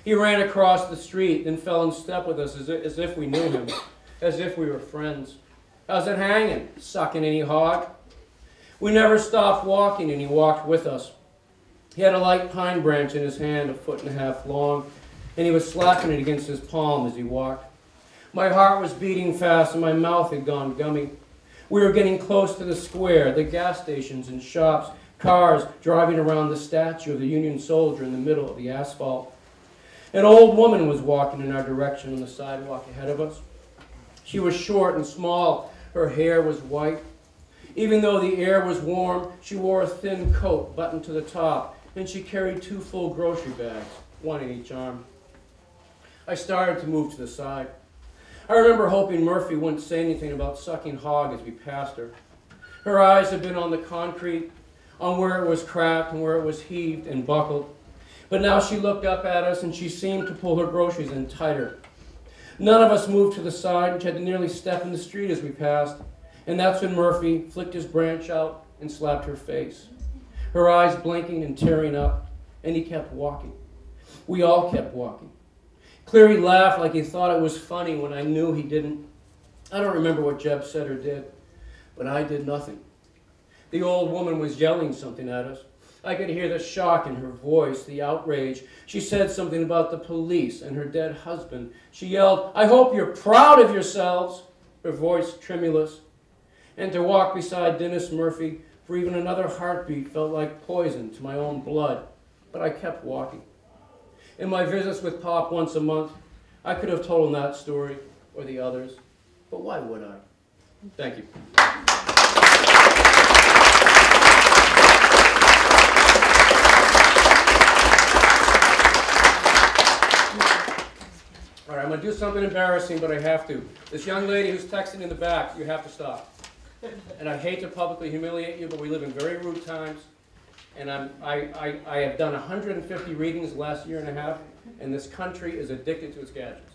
He ran across the street, then fell in step with us as if we knew him, as if we were friends. "How's it hanging? Sucking any hog?" We never stopped walking, and he walked with us. He had a light pine branch in his hand, a foot and a half long, and he was slapping it against his palm as he walked. My heart was beating fast, and my mouth had gone gummy. We were getting close to the square, the gas stations and shops, cars driving around the statue of the Union soldier in the middle of the asphalt. An old woman was walking in our direction on the sidewalk ahead of us. She was short and small. Her hair was white. Even though the air was warm, she wore a thin coat buttoned to the top, and she carried 2 full grocery bags, 1 in each arm. I started to move to the side. I remember hoping Murphy wouldn't say anything about sucking hog as we passed her. Her eyes had been on the concrete, on where it was cracked and where it was heaved and buckled. But now she looked up at us, and she seemed to pull her groceries in tighter. None of us moved to the side, which had to nearly step in the street as we passed, and that's when Murphy flicked his branch out and slapped her face. Her eyes blinking and tearing up, and he kept walking. We all kept walking. Cleary laughed like he thought it was funny when I knew he didn't. I don't remember what Jeb said or did, but I did nothing. The old woman was yelling something at us. I could hear the shock in her voice, the outrage. She said something about the police and her dead husband. She yelled, "I hope you're proud of yourselves," her voice tremulous. And to walk beside Dennis Murphy for even another heartbeat felt like poison to my own blood, but I kept walking. In my visits with Pop once a month, I could have told him that story or the others, but why would I? Thank you. All right, I'm going to do something embarrassing, but I have to. This young lady who's texting in the back, you have to stop. And I hate to publicly humiliate you, but we live in very rude times. And I have done 150 readings the last year and a half, and this country is addicted to its gadgets.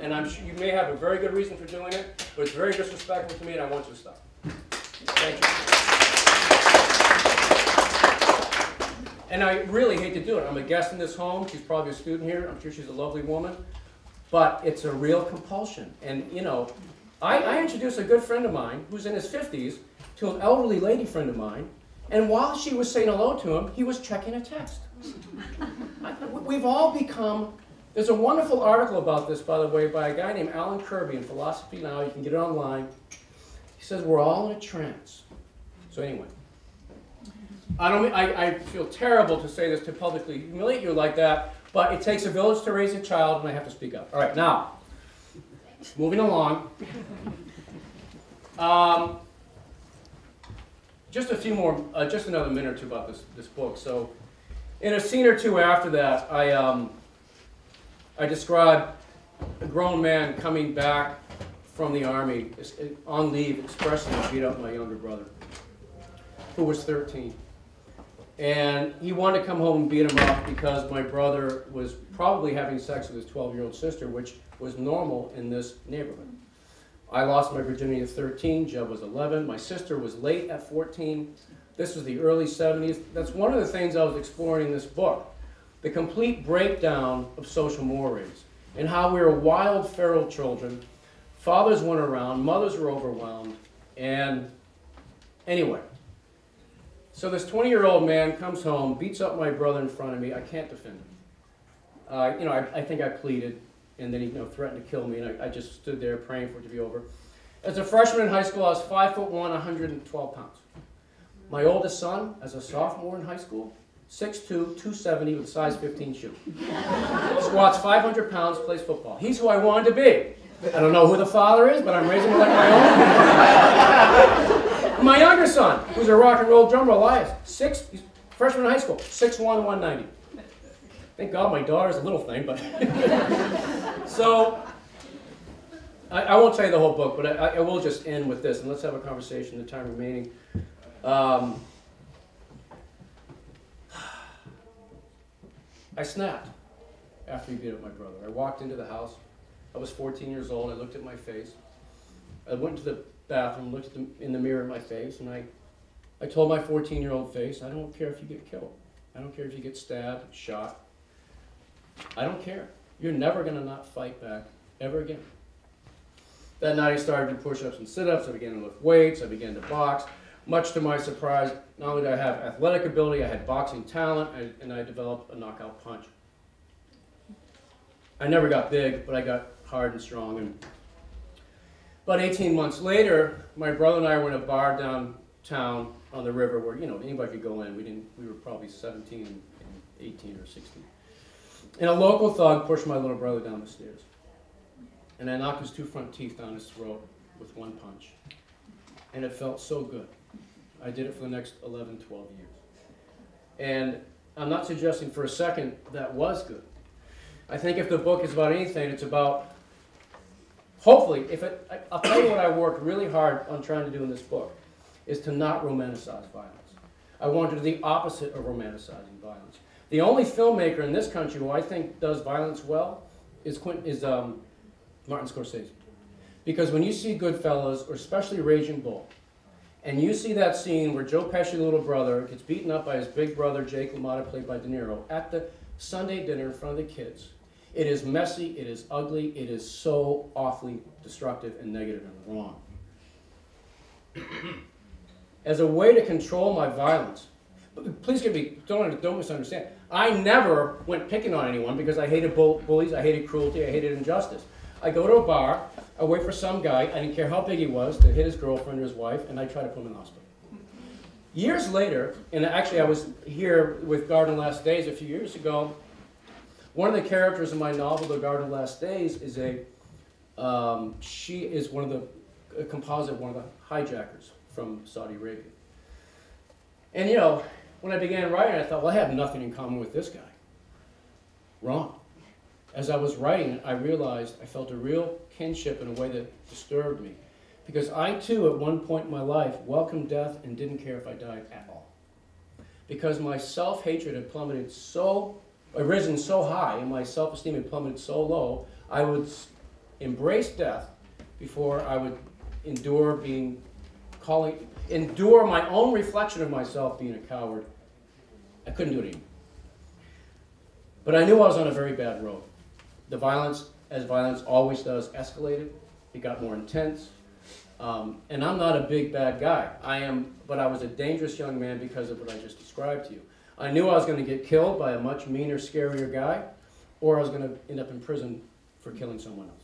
And I'm sure you may have a very good reason for doing it, but it's very disrespectful to me, and I want you to stop. Thank you. And I really hate to do it. I'm a guest in this home. She's probably a student here. I'm sure she's a lovely woman. But it's a real compulsion. And, you know, I introduced a good friend of mine who's in his 50s to an elderly lady friend of mine, and while she was saying hello to him, he was checking a text. We've all become... There's a wonderful article about this, by the way, by a guy named Alan Kirby in Philosophy Now. You can get it online. He says, we're all in a trance. So anyway, I feel terrible to say this, to publicly humiliate you like that, but it takes a village to raise a child, and I have to speak up. All right, now, moving along. Just a few more, just another minute or two about this book. So in a scene or two after that, I describe a grown man coming back from the army on leave expressly beat up my younger brother, who was 13. And he wanted to come home and beat him up because my brother was probably having sex with his 12-year-old sister, which was normal in this neighborhood. I lost my virginity at 13, Jeb was 11, my sister was late at 14. This was the early 70s. That's one of the things I was exploring in this book. The complete breakdown of social mores and how we were wild, feral children. Fathers went around, mothers were overwhelmed, and anyway. So this 20-year-old man comes home, beats up my brother in front of me. I can't defend him. You know, I think I pleaded, and then he threatened to kill me, and I just stood there praying for it to be over. As a freshman in high school, I was 5'1", 112 pounds. My oldest son, as a sophomore in high school, 6'2", 270 with a size 15 shoe. Squats 500 pounds, plays football. He's who I wanted to be. I don't know who the father is, but I'm raising him like my own. My younger son, who's a rock and roll drummer, Elias, he's freshman in high school, 6'1", 190. Thank God my daughter's a little thing, but... So, I won't tell you the whole book, but I will just end with this, and let's have a conversation in the time remaining. I snapped after he beat up my brother. I walked into the house. I was 14 years old. I looked at my face. I went to the bathroom, looked in the mirror at my face, and I told my 14-year-old face, I don't care if you get killed. I don't care if you get stabbed, shot. I don't care. You're never going to not fight back ever again. That night I started to do push-ups and sit-ups. I began to lift weights. I began to box. Much to my surprise, not only did I have athletic ability, I had boxing talent, and I developed a knockout punch. I never got big, but I got hard and strong. And about 18 months later, my brother and I were in a bar downtown on the river where, anybody could go in. We were probably 17 and 18 or 16. And a local thug pushed my little brother down the stairs. And I knocked his two front teeth down his throat with one punch. And it felt so good. I did it for the next 11, 12 years. And I'm not suggesting for a second that was good. I think if the book is about anything, it's about, hopefully, I'll tell you what I worked really hard on trying to do in this book, is to not romanticize violence. I wanted to do the opposite of romanticizing violence. The only filmmaker in this country who I think does violence well is Martin Scorsese. Because when you see Goodfellas, or especially Raging Bull, and you see that scene where Joe Pesci, the little brother, gets beaten up by his big brother, Jake LaMotta, played by De Niro, at the Sunday dinner in front of the kids, it is messy, it is ugly, it is so awfully destructive and negative and wrong. As a way to control my violence, please get me, don't misunderstand, I never went picking on anyone because I hated bullies, I hated cruelty, I hated injustice. I go to a bar, I wait for some guy, I didn't care how big he was, to hit his girlfriend or his wife, and I try to put him in the hospital. Years later, and actually I was here with Garden of Last Days a few years ago, one of the characters in my novel, The Garden of Last Days, is she is a composite of one of the hijackers from Saudi Arabia. And when I began writing, I thought, well, I have nothing in common with this guy. Wrong. As I was writing, I realized I felt a real kinship in a way that disturbed me. Because I, too, at one point in my life, welcomed death and didn't care if I died at all. because my self-hatred had plummeted so, risen so high, and my self-esteem had plummeted so low, I would embrace death before I would endure being, endure my own reflection of myself being a coward. I couldn't do it anymore. But I knew I was on a very bad road. The violence, as violence always does, escalated. It got more intense. And I'm not a big bad guy. I am, but I was a dangerous young man because of what I just described to you. I knew I was going to get killed by a much meaner, scarier guy, or I was going to end up in prison for killing someone else.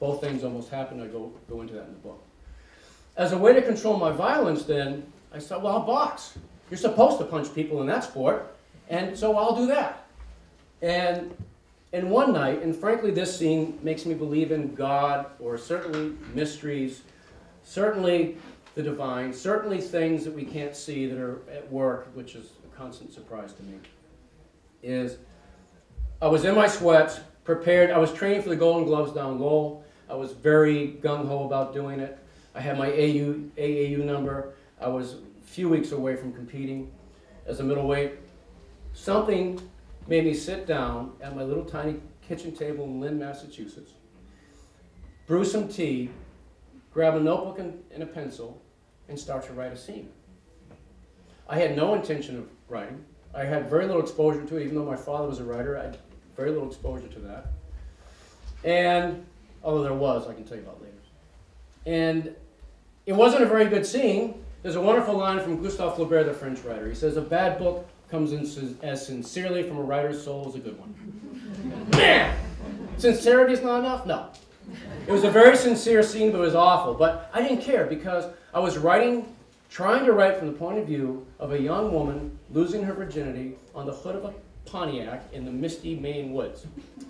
Both things almost happened. I go into that in the book. As a way to control my violence then, I said, well, I'll box. You're supposed to punch people in that sport, and so I'll do that. And one night, and frankly this scene makes me believe in God, or certainly mysteries, certainly the divine, certainly things that we can't see that are at work, which is a constant surprise to me, is I was in my sweats, prepared. I was training for the Golden Gloves down Lowell. I was very gung-ho about doing it. I had my AAU number. I was a few weeks away from competing as a middleweight. Something made me sit down at my little tiny kitchen table in Lynn, Massachusetts, brew some tea, grab a notebook and a pencil, and start to write a scene. I had no intention of writing. I had very little exposure to it, even though my father was a writer, I had very little exposure to that. And, although there was, I can tell you about later. And it wasn't a very good scene. There's a wonderful line from Gustave Flaubert, the French writer. He says, a bad book comes in as sincerely from a writer's soul as a good one. Man! Sincerity is not enough? No. It was a very sincere scene, but it was awful. But I didn't care because I was writing, trying to write from the point of view of a young woman losing her virginity on the hood of a Pontiac in the misty Maine woods.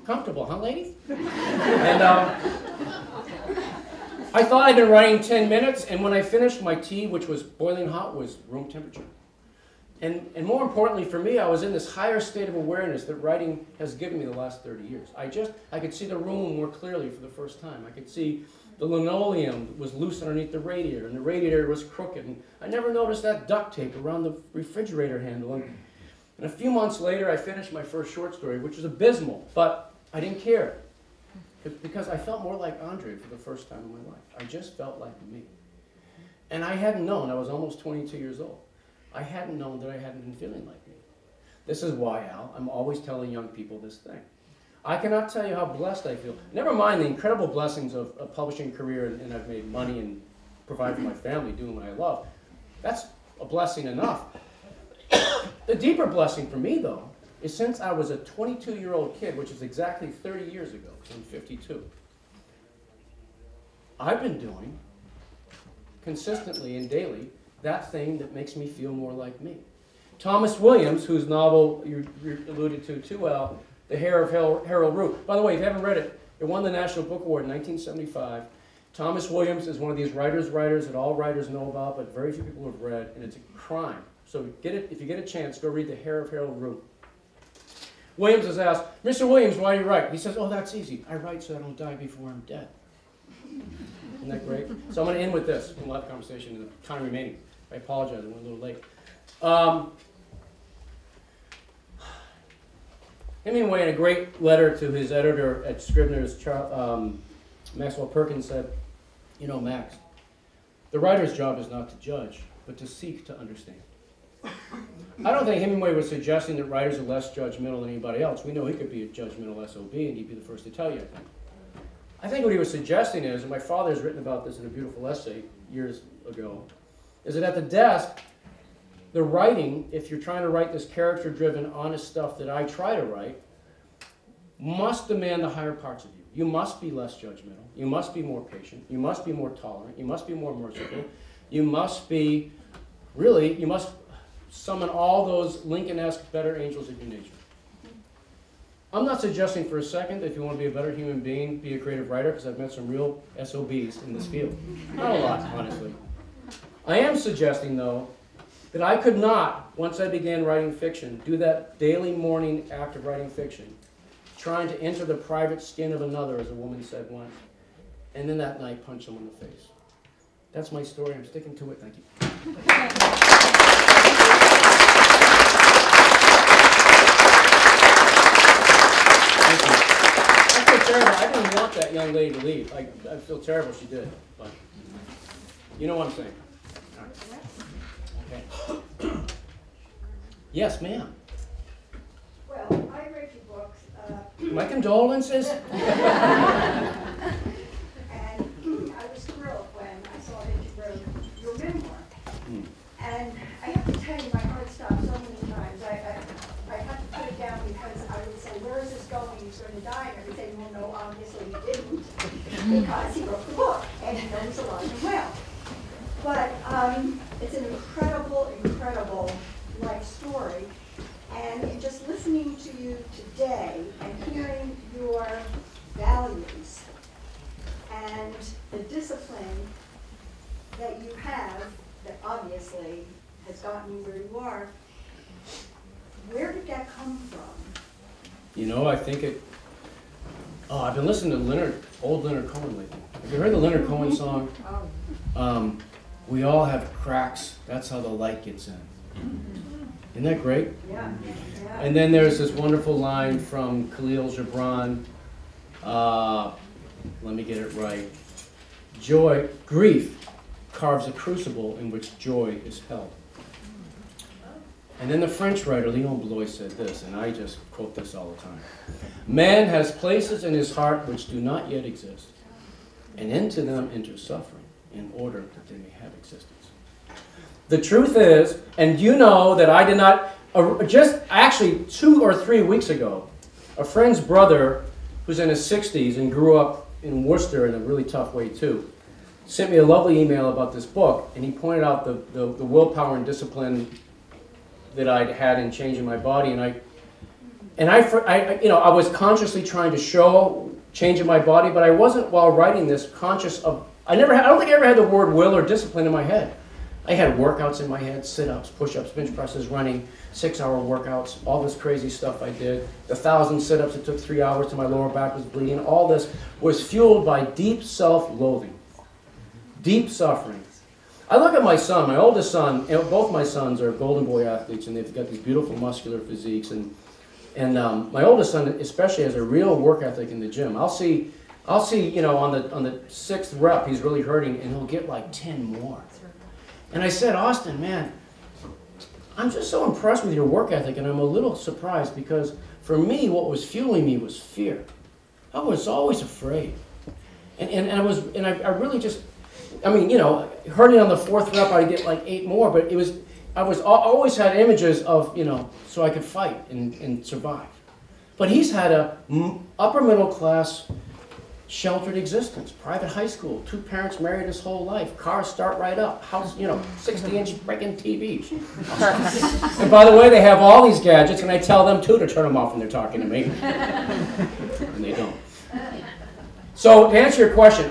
Comfortable, huh, ladies? And I thought I'd been writing 10 minutes, and when I finished, my tea, which was boiling hot, was room temperature. And more importantly for me, I was in this higher state of awareness that writing has given me the last 30 years. I could see the room more clearly for the first time. I could see the linoleum was loose underneath the radiator, and the radiator was crooked. And I never noticed that duct tape around the refrigerator handle. And a few months later, I finished my first short story, which was abysmal, but I didn't care. Because I felt more like Andre for the first time in my life. I just felt like me. And I hadn't known, I was almost 22 years old. I hadn't known that I hadn't been feeling like me. This is why, Al, I'm always telling young people this thing. I cannot tell you how blessed I feel. Never mind the incredible blessings of a publishing career and I've made money and provided for my family, doing what I love. That's a blessing enough. The deeper blessing for me, though, is since I was a 22-year-old kid, which is exactly 30 years ago, I'm 52, I've been doing consistently and daily that thing that makes me feel more like me. Thomas Williams, whose novel you alluded to too well, The Hair of Harold Roo. By the way, if you haven't read it, it won the National Book Award in 1975. Thomas Williams is one of these writers that all writers know about, but very few people have read, and it's a crime. So get it, if you get a chance, go read The Hair of Harold Roo. Williams is asked, Mr. Williams, why do you write? He says, oh, that's easy. I write so I don't die before I'm dead. Isn't that great? So I'm going to end with this. We'll have a conversation in the time remaining. I apologize, I went a little late. Hemingway, in a great letter to his editor at Scribner's, Maxwell Perkins, said, you know, Max, the writer's job is not to judge, but to seek to understand. I don't think Hemingway was suggesting that writers are less judgmental than anybody else. We know he could be a judgmental SOB, and he'd be the first to tell you, I think. I think what he was suggesting is, and my father has written about this in a beautiful essay years ago, is that at the desk, the writing, if you're trying to write this character-driven, honest stuff that I try to write, must demand the higher parts of you. You must be less judgmental. You must be more patient. You must be more tolerant. You must be more merciful. You must be, really, you must summon all those Lincoln-esque better angels of your nature. I'm not suggesting for a second that if you want to be a better human being, be a creative writer, because I've met some real SOBs in this field. Not a lot, honestly. I am suggesting, though, that I could not, once I began writing fiction, do that daily morning act of writing fiction, trying to enter the private skin of another, as a woman said once, and then that night punch him in the face. That's my story. I'm sticking to it. Thank you. that young lady to leave. I feel terrible she did, but you know what I'm saying. All right. Okay. Yes, ma'am. Well, I read your books. My condolences. And I was thrilled when I saw that you wrote your memoir. Mm. And I have to tell you, my heart stopped so many times. I had to put it down because I would say, where is this going? He's going to die. And I would say, well, no, obviously he didn't, because he wrote the book and he knows alive and well. But it's an incredible, incredible life story. And in just listening to you today and hearing your values and the discipline that you have, that obviously has gotten you where you are, where did that come from? You know, I think it, I've been listening to old Leonard Cohen lately. Have you heard the Leonard Cohen song? Oh. We all have cracks, that's how the light gets in. Isn't that great? Yeah. Yeah. And then there's this wonderful line from Khalil Gibran, let me get it right. Grief carves a crucible in which joy is held. And then the French writer Léon Bloy said this, and I just quote this all the time. Man has places in his heart which do not yet exist, and into them enters suffering in order that they may have existence. The truth is, and you know that I did not, just actually 2 or 3 weeks ago, a friend's brother who's in his 60s and grew up in Worcester in a really tough way too, sent me a lovely email about this book, and he pointed out the willpower and discipline that I'd had in changing my body, and I you know, I was consciously trying to show change in my body, but I wasn't while writing this conscious of, I don't think I ever had the word will or discipline in my head. I had workouts in my head, sit-ups, push-ups, bench presses, running, 6-hour workouts, all this crazy stuff I did. The 1,000 sit-ups that took 3 hours till my lower back was bleeding. All this was fueled by deep self-loathing, deep suffering. I look at my son, my oldest son, and both my sons are golden boy athletes, and they've got these beautiful muscular physiques. And my oldest son especially has a real work ethic in the gym. I'll see, you know, on the 6th rep, he's really hurting, and he'll get like 10 more. And I said, Austin, man, I'm just so impressed with your work ethic, and I'm a little surprised because for me, what was fueling me was fear. I was always afraid. And I really just, I mean, you know, hurting on the 4th rep, I get like 8 more, but it was, I always had images of, you know, so I could fight and survive. But he's had a upper middle class, sheltered existence, private high school, 2 parents married his whole life, cars start right up, house, you know, 60-inch freaking TV. And by the way, they have all these gadgets, and I tell them too to turn them off when they're talking to me, and they don't. So to answer your question,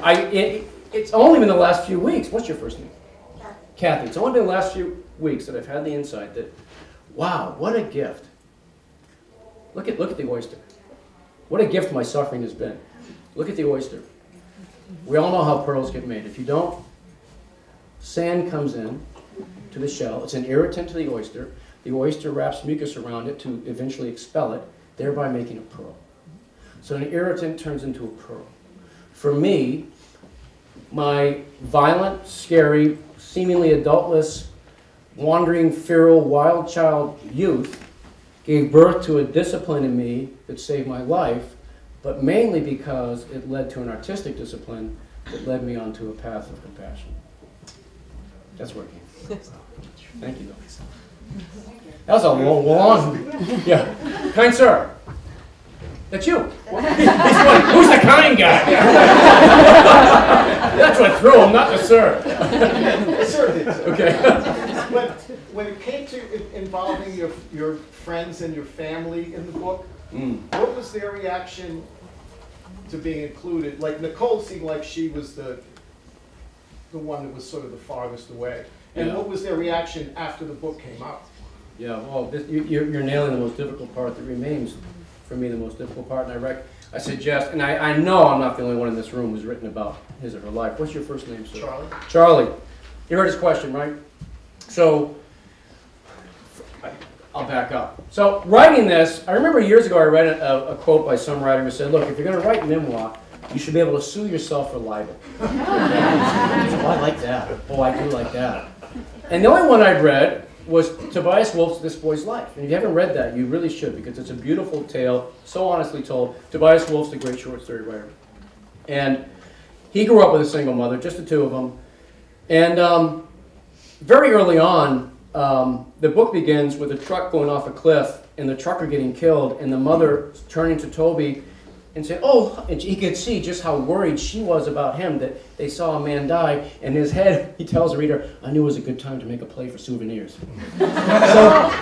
it's only been the last few weeks. What's your first name? Kathy. Kathy. It's only been the last few weeks that I've had the insight that, wow, what a gift. Look at the oyster. What a gift my suffering has been. Look at the oyster. We all know how pearls get made. If you don't, sand comes in to the shell. It's an irritant to the oyster. The oyster wraps mucus around it to eventually expel it, thereby making a pearl. So an irritant turns into a pearl. For me, my violent, scary, seemingly adultless, wandering, feral, wild child youth gave birth to a discipline in me that saved my life, but mainly because it led to an artistic discipline that led me onto a path of compassion. That's where it came from. Thank you, though. That was a long, yeah. Kind sir, that's you. Who's the kind guy? That's what threw him, not the sir. The sir did. Okay. When it came to involving your friends and your family in the book, what was their reaction to being included? Like Nicole seemed like she was the one that was sort of the farthest away. And yeah. What was their reaction after the book came out? Yeah, well, you're nailing the most difficult part that remains for me, the most difficult part. And I suggest, and I know I'm not the only one in this room who's written about his or her life. What's your first name, sir? Charlie. Charlie. You heard his question, right? So, I'll back up. So writing this, I remember years ago I read a quote by some writer who said, look, if you're going to write memoir, you should be able to sue yourself for libel. So, I like that. Oh, I do like that. And the only one I read was Tobias Wolff's This Boy's Life. And if you haven't read that, you really should, because it's a beautiful tale, so honestly told. Tobias Wolff's a great short story writer. And he grew up with a single mother, just the two of them. And very early on, the book begins with a truck going off a cliff and the trucker getting killed and the mother turning to Toby and saying, oh, and he could see just how worried she was about him that they saw a man die. And in his head, he tells the reader, I knew it was a good time to make a play for souvenirs. So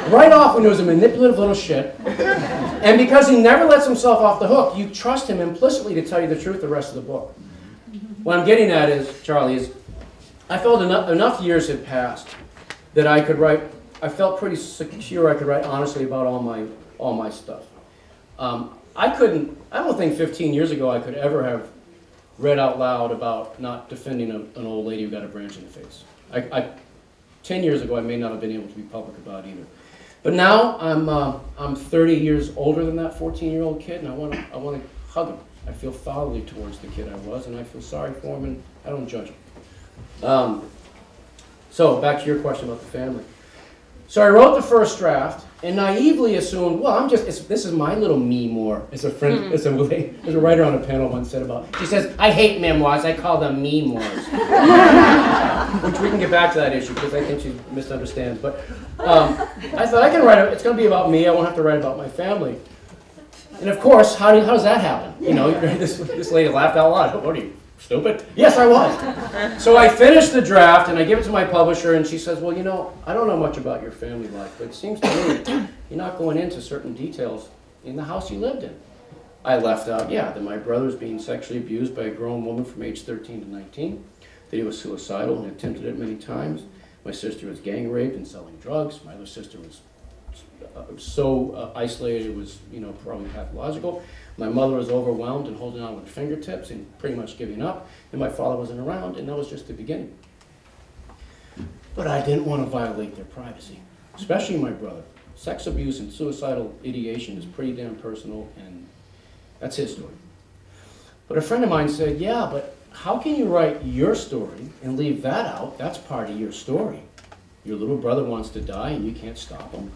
right off when it was a manipulative little shit, and because he never lets himself off the hook, you trust him implicitly to tell you the truth the rest of the book. What I'm getting at is, Charlie, is I felt enough years had passed that I could write, I felt pretty secure I could write honestly about all my stuff. I don't think 15 years ago I could ever have read out loud about not defending an old lady who got a branch in the face. 10 years ago I may not have been able to be public about either. But now I'm 30 years older than that 14-year-old kid, and I want to hug him. I feel foully towards the kid I was, and I feel sorry for him, and I don't judge him. So back to your question about the family. So I wrote the first draft and naively assumed, well, this is my little memoir. As a friend, as a writer on a panel once said about, she says, I hate memoirs, I call them memoirs. Which we can get back to that issue because I think she misunderstands. But I thought I can write it. It's going to be about me. I won't have to write about my family. And of course, how does that happen? You know, this lady laughed out loud. What are you, stupid? Yes, I was. So I finished the draft and I give it to my publisher and she says, well, you know, I don't know much about your family life, but it seems to me you're not going into certain details in the house you lived in. I left out, yeah, that my brother's being sexually abused by a grown woman from age 13 to 19, that he was suicidal and attempted it many times. My sister was gang raped and selling drugs. My other sister was isolated it was, you know, probably pathological. My mother was overwhelmed and holding on with fingertips and pretty much giving up. And my father wasn't around, and that was just the beginning. But I didn't want to violate their privacy, especially my brother. Sex abuse and suicidal ideation is pretty damn personal, and that's his story. But a friend of mine said, yeah, but how can you write your story and leave that out? That's part of your story. Your little brother wants to die, and you can't stop him.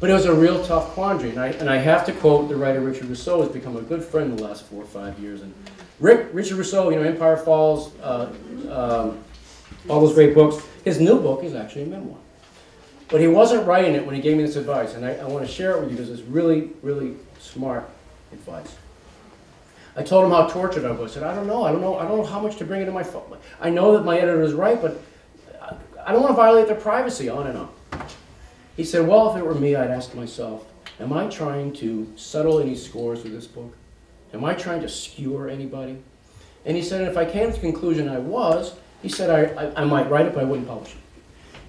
But it was a real tough quandary, and I have to quote the writer Richard Russo, who's become a good friend in the last 4 or 5 years. And Richard Russo, you know, Empire Falls, all those great books. His new book is actually a memoir. But he wasn't writing it when he gave me this advice, and I want to share it with you because it's really, really smart advice. I told him how tortured I was. I said, I don't know how much to bring into my phone. I know that my editor is right, but I don't want to violate their privacy, on and on. He said, well, if it were me, I'd ask myself, am I trying to settle any scores with this book? Am I trying to skewer anybody? And he said, if I came to the conclusion I was, he said, I might write it, but I wouldn't publish it.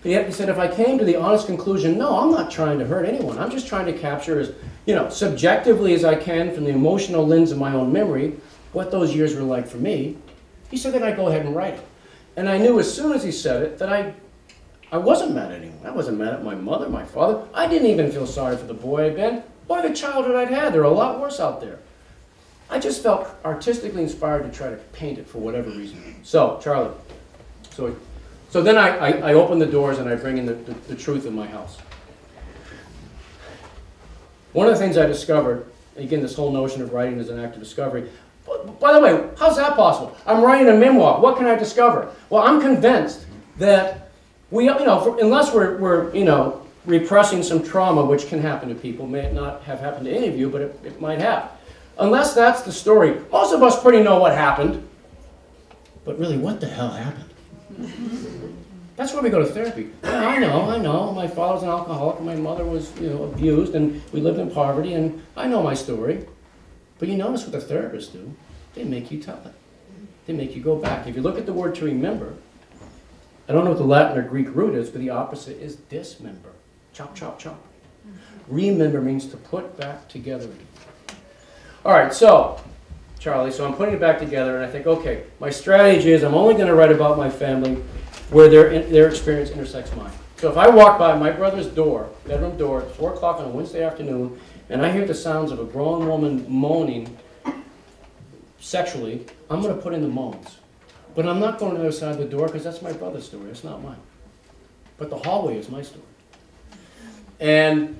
But he said, if I came to the honest conclusion, no, I'm not trying to hurt anyone. I'm just trying to capture as, you know, subjectively as I can from the emotional lens of my own memory, what those years were like for me. He said, then I'd go ahead and write it. And I knew as soon as he said it that I wasn't mad at anyone. I wasn't mad at my mother, my father. I didn't even feel sorry for the boy I'd been or the childhood I'd had. There are a lot worse out there. I just felt artistically inspired to try to paint it for whatever reason. So, Charlie, so then I open the doors and I bring in the truth of my house. One of the things I discovered, again, this whole notion of writing as an act of discovery. By the way, how's that possible? I'm writing a memoir. What can I discover? Well, I'm convinced that we, you know, unless we're, you know, repressing some trauma, which can happen to people, may it not have happened to any of you, but it might have. Unless that's the story, most of us pretty know what happened. But really, what the hell happened? That's where we go to therapy. Yeah, I know. My father's an alcoholic, and my mother was, you know, abused, and we lived in poverty, and I know my story. But you notice what the therapists do? They make you tell it. They make you go back. If you look at the word to remember, I don't know what the Latin or Greek root is, but the opposite is dismember. Chop, chop, chop. Remember means to put back together. All right, so, Charlie, so I'm putting it back together, and I think, okay, my strategy is I'm only going to write about my family where their experience intersects mine. So if I walk by my brother's door, bedroom door, at 4 o'clock on a Wednesday afternoon, and I hear the sounds of a grown woman moaning, sexually, I'm going to put in the moans. But I'm not going to the other side of the door because that's my brother's story. It's not mine. But the hallway is my story. And,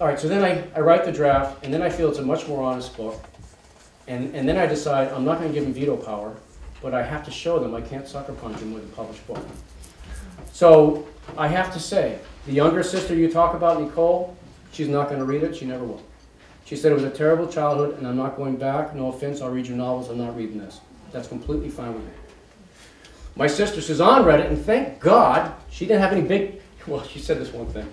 all right, so then I write the draft, and then I feel it's a much more honest book. And then I decide I'm not going to give him veto power, but I have to show them I can't sucker punch him with a published book. So I have to say, the younger sister you talk about, Nicole, she's not going to read it. She never will. She said it was a terrible childhood, and I'm not going back. No offense, I'll read your novels. I'm not reading this. That's completely fine with me. My sister Suzanne read it, and thank God she didn't have any big... Well, she said this one thing.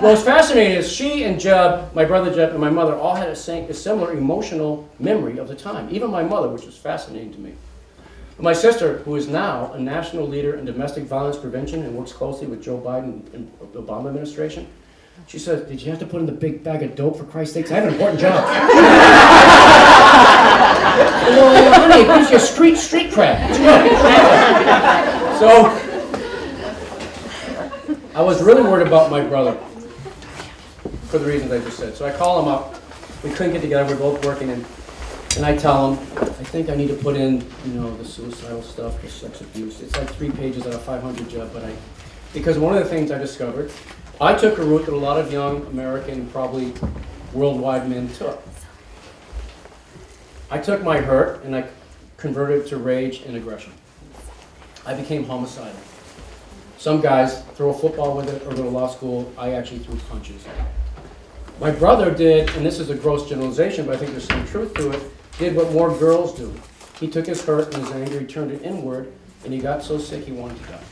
What was fascinating is she and Jeb, my brother Jeb, and my mother all had a similar emotional memory of the time. Even my mother, which was fascinating to me. My sister, who is now a national leader in domestic violence prevention and works closely with Joe Biden and the Obama administration, she says, did you have to put in the big bag of dope for Christ's sakes? I have an important job. Well, honey, it gives you a street cred. So, I was really worried about my brother for the reasons I just said. So I call him up. We couldn't get together. We're both working. And I tell him, I think I need to put in, you know, the suicidal stuff, the sex abuse. It's like 3 pages out of 500, Jeff, but because one of the things I discovered, I took a route that a lot of young American, probably worldwide men took. I took my hurt and I converted it to rage and aggression. I became homicidal. Some guys throw a football with it or go to law school. I actually threw punches. My brother did, and this is a gross generalization, but I think there's some truth to it, did what more girls do. He took his hurt and his anger, he turned it inward, and he got so sick he wanted to die.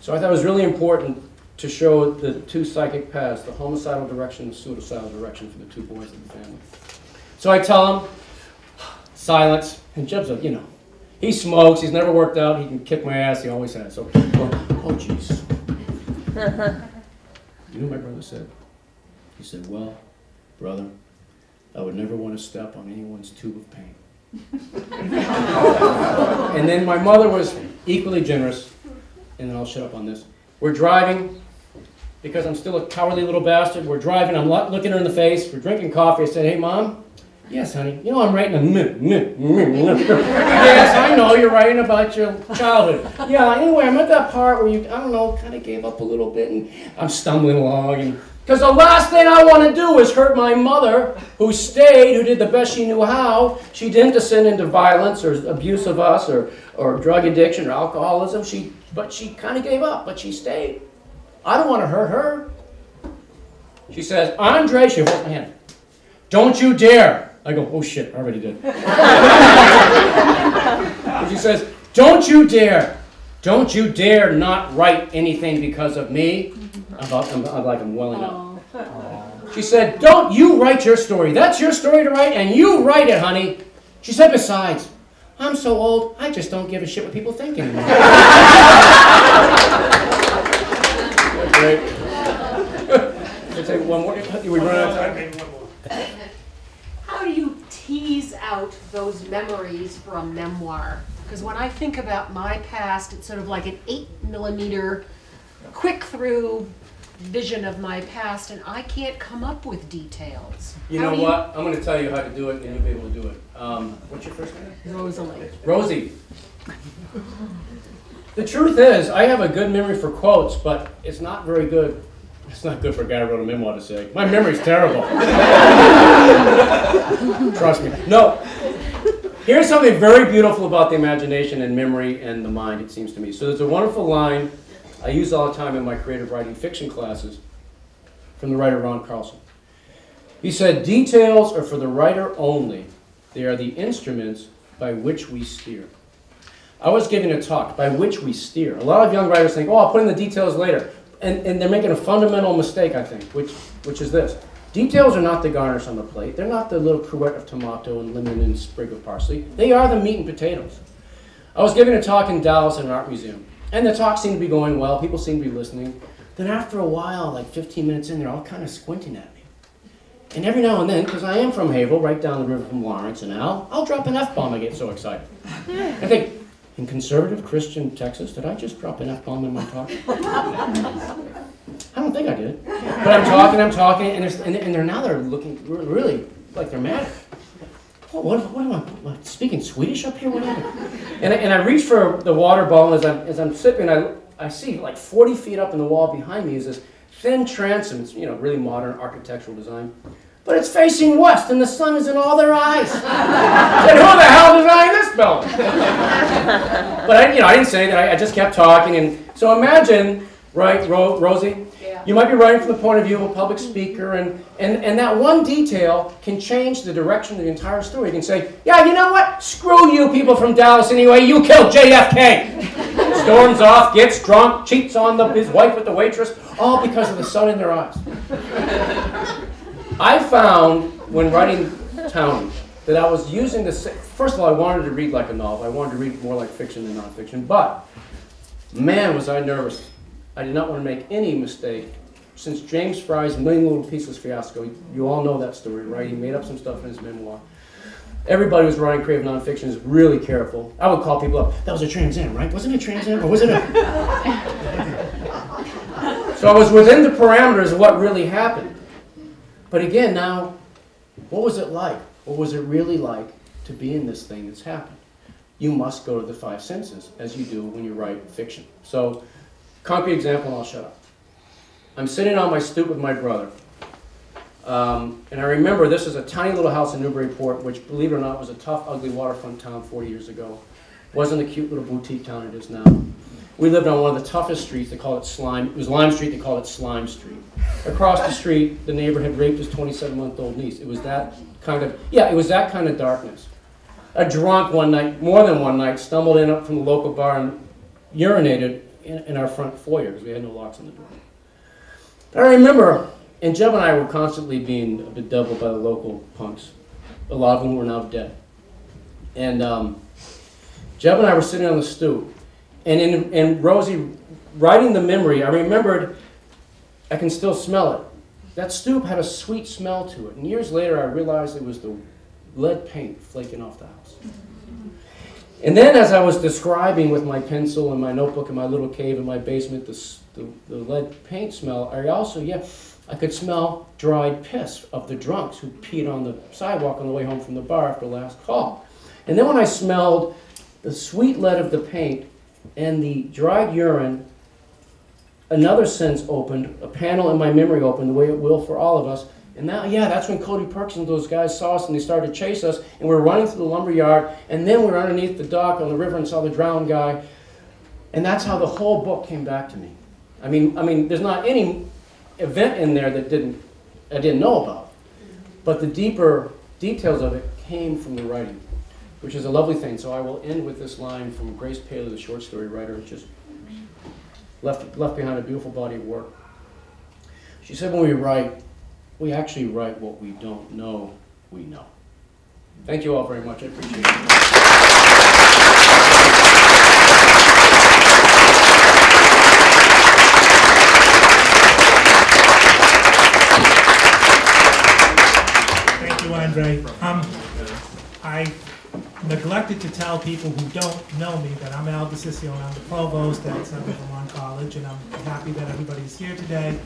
So I thought it was really important to show the two psychic paths, the homicidal direction and the suicidal direction for the two boys in the family. So I tell him, silence, and Jeb's like, you know, he smokes, he's never worked out, he can kick my ass, he always has. So, oh, jeez. You know what my brother said? He said, well, brother, I would never want to step on anyone's tube of pain. And then my mother was equally generous, and then I'll shut up on this. We're driving, because I'm still a cowardly little bastard, we're driving, I'm looking her in the face, we're drinking coffee, I said, hey, Mom? Yes, honey, you know I'm writing a Yes, I know, you're writing about your childhood. Yeah, anyway, I'm at that part where you, I don't know, kind of gave up a little bit, and I'm stumbling along, and because the last thing I want to do is hurt my mother, who stayed, who did the best she knew how. She didn't descend into violence or abuse of us or drug addiction or alcoholism. But she kind of gave up, but she stayed. I don't want to hurt her. She says, Andre, she holds my hand. Don't you dare. I go, oh shit, I already did. And she says, don't you dare. Don't you dare not write anything because of me. I'm like I'm welling up. Aww. She said, don't you write your story. That's your story to write, and you write it, honey. She said, besides, I'm so old, I just don't give a shit what people think anymore. That's great. We'll take one more. We run out of time. How do you tease out those memories from memoir? Because when I think about my past, it's sort of like an 8mm quick through vision of my past, and I can't come up with details. You know what? I'm going to tell you how to do it, and you'll be able to do it. What's your first name? Rosalie. Rosie. The truth is, I have a good memory for quotes, but it's not very good. It's not good for a guy who wrote a memoir to say. My memory's terrible. Trust me. No. Here's something very beautiful about the imagination and memory and the mind, it seems to me. So there's a wonderful line I use all the time in my creative writing fiction classes from the writer Ron Carlson. He said, details are for the writer only. They are the instruments by which we steer. I was giving a talk, by which we steer. A lot of young writers think, oh, I'll put in the details later. And they're making a fundamental mistake, I think, which is this. Details are not the garnish on the plate. They're not the little cruet of tomato and lemon and sprig of parsley. They are the meat and potatoes. I was giving a talk in Dallas at an art museum. And the talk seemed to be going well. People seemed to be listening. Then after a while, like 15 minutes in, they're all kind of squinting at me. And every now and then, because I am from Haverhill, right down the river from Lawrence, and I'll drop an F-bomb. I get so excited. I think, in conservative Christian Texas, did I just drop an F-bomb in my talk? I don't think I did. But I'm talking, and now they're looking really like they're mad. oh, what am I speaking Swedish up here? What happened? And I reach for the water bottle as I'm sipping. I see like 40 feet up in the wall behind me is this thin transom. It's, you know, really modern architectural design. But it's facing west, and the sun is in all their eyes. And who the hell designed this building? But I, you know, I didn't say that. I just kept talking. And so imagine, right, Rosie, yeah. You might be writing from the point of view of a public speaker, and that one detail can change the direction of the entire story. You can say, yeah, you know what? Screw you people from Dallas anyway. You killed JFK. Storms off, gets drunk, cheats on his wife with the waitress, all because of the sun in their eyes. I found, when writing Townie, that I was using this. First of all, I wanted to read like a novel. I wanted to read more like fiction than nonfiction. But, man, was I nervous. I did not want to make any mistake. Since James Fry's Million Little Pieces fiasco, you all know that story, right? He made up some stuff in his memoir. Everybody who's writing creative nonfiction is really careful. I would call people up, that was a Trans Am, right? Wasn't it a Trans Am, or was it a... So I was within the parameters of what really happened. But again, now, what was it like? What was it really like to be in this thing that's happened? You must go to the five senses, as you do when you write fiction. So, concrete example, and I'll shut up. I'm sitting on my stoop with my brother. And I remember this is a tiny little house in Newburyport, which, believe it or not, was a tough, ugly waterfront town 40 years ago. It wasn't the cute little boutique town it is now. We lived on one of the toughest streets. They called it Slime. It was Lime Street. They called it Slime Street. Across the street, the neighbor had raped his 27-month-old niece. It was that kind of, yeah, it was that kind of darkness. A drunk one night, more than one night, stumbled in up from the local bar and urinated in our front foyer because we had no locks on the door. But I remember, and Jeb and I were constantly being bedeviled by the local punks. A lot of them were now dead. And Jeb and I were sitting on the stoop. And Rosie, writing the memory, I remembered, I can still smell it. That stoop had a sweet smell to it. And years later, I realized it was the lead paint flaking off the house. And then as I was describing with my pencil and my notebook in my little cave in my basement the lead paint smell, I also, yeah, I could smell dried piss of the drunks who peed on the sidewalk on the way home from the bar after last call. And then when I smelled the sweet lead of the paint, and the dried urine, another sense opened, a panel in my memory opened, the way it will for all of us. And now, yeah, that's when Cody Perkins and those guys saw us and they started to chase us, and we were running through the lumber yard, and then we were underneath the dock on the river and saw the drowned guy. And that's how the whole book came back to me. I mean, there's not any event in there that I didn't know about. But the deeper details of it came from the writing, which is a lovely thing. So I will end with this line from Grace Paley, the short story writer, who just left behind a beautiful body of work. She said, when we write, we actually write what we don't know we know. Thank you all very much. I appreciate it. Thank you, Andre. I neglected to tell people who don't know me that I'm Al DeCiccio and I'm the provost at Central Vermont College, and I'm happy that everybody's here today.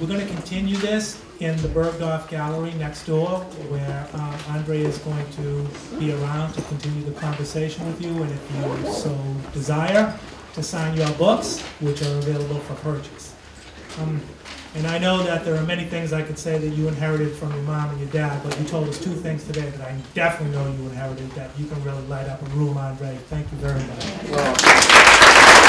We're going to continue this in the Bergdorf Gallery next door, where Andre is going to be around to continue the conversation with you, and if you so desire, to sign your books, which are available for purchase. And I know that there are many things I could say that you inherited from your mom and your dad, but you told us two things today that I definitely know you inherited, that you can really light up a room, Andre. Thank you very much. Wow.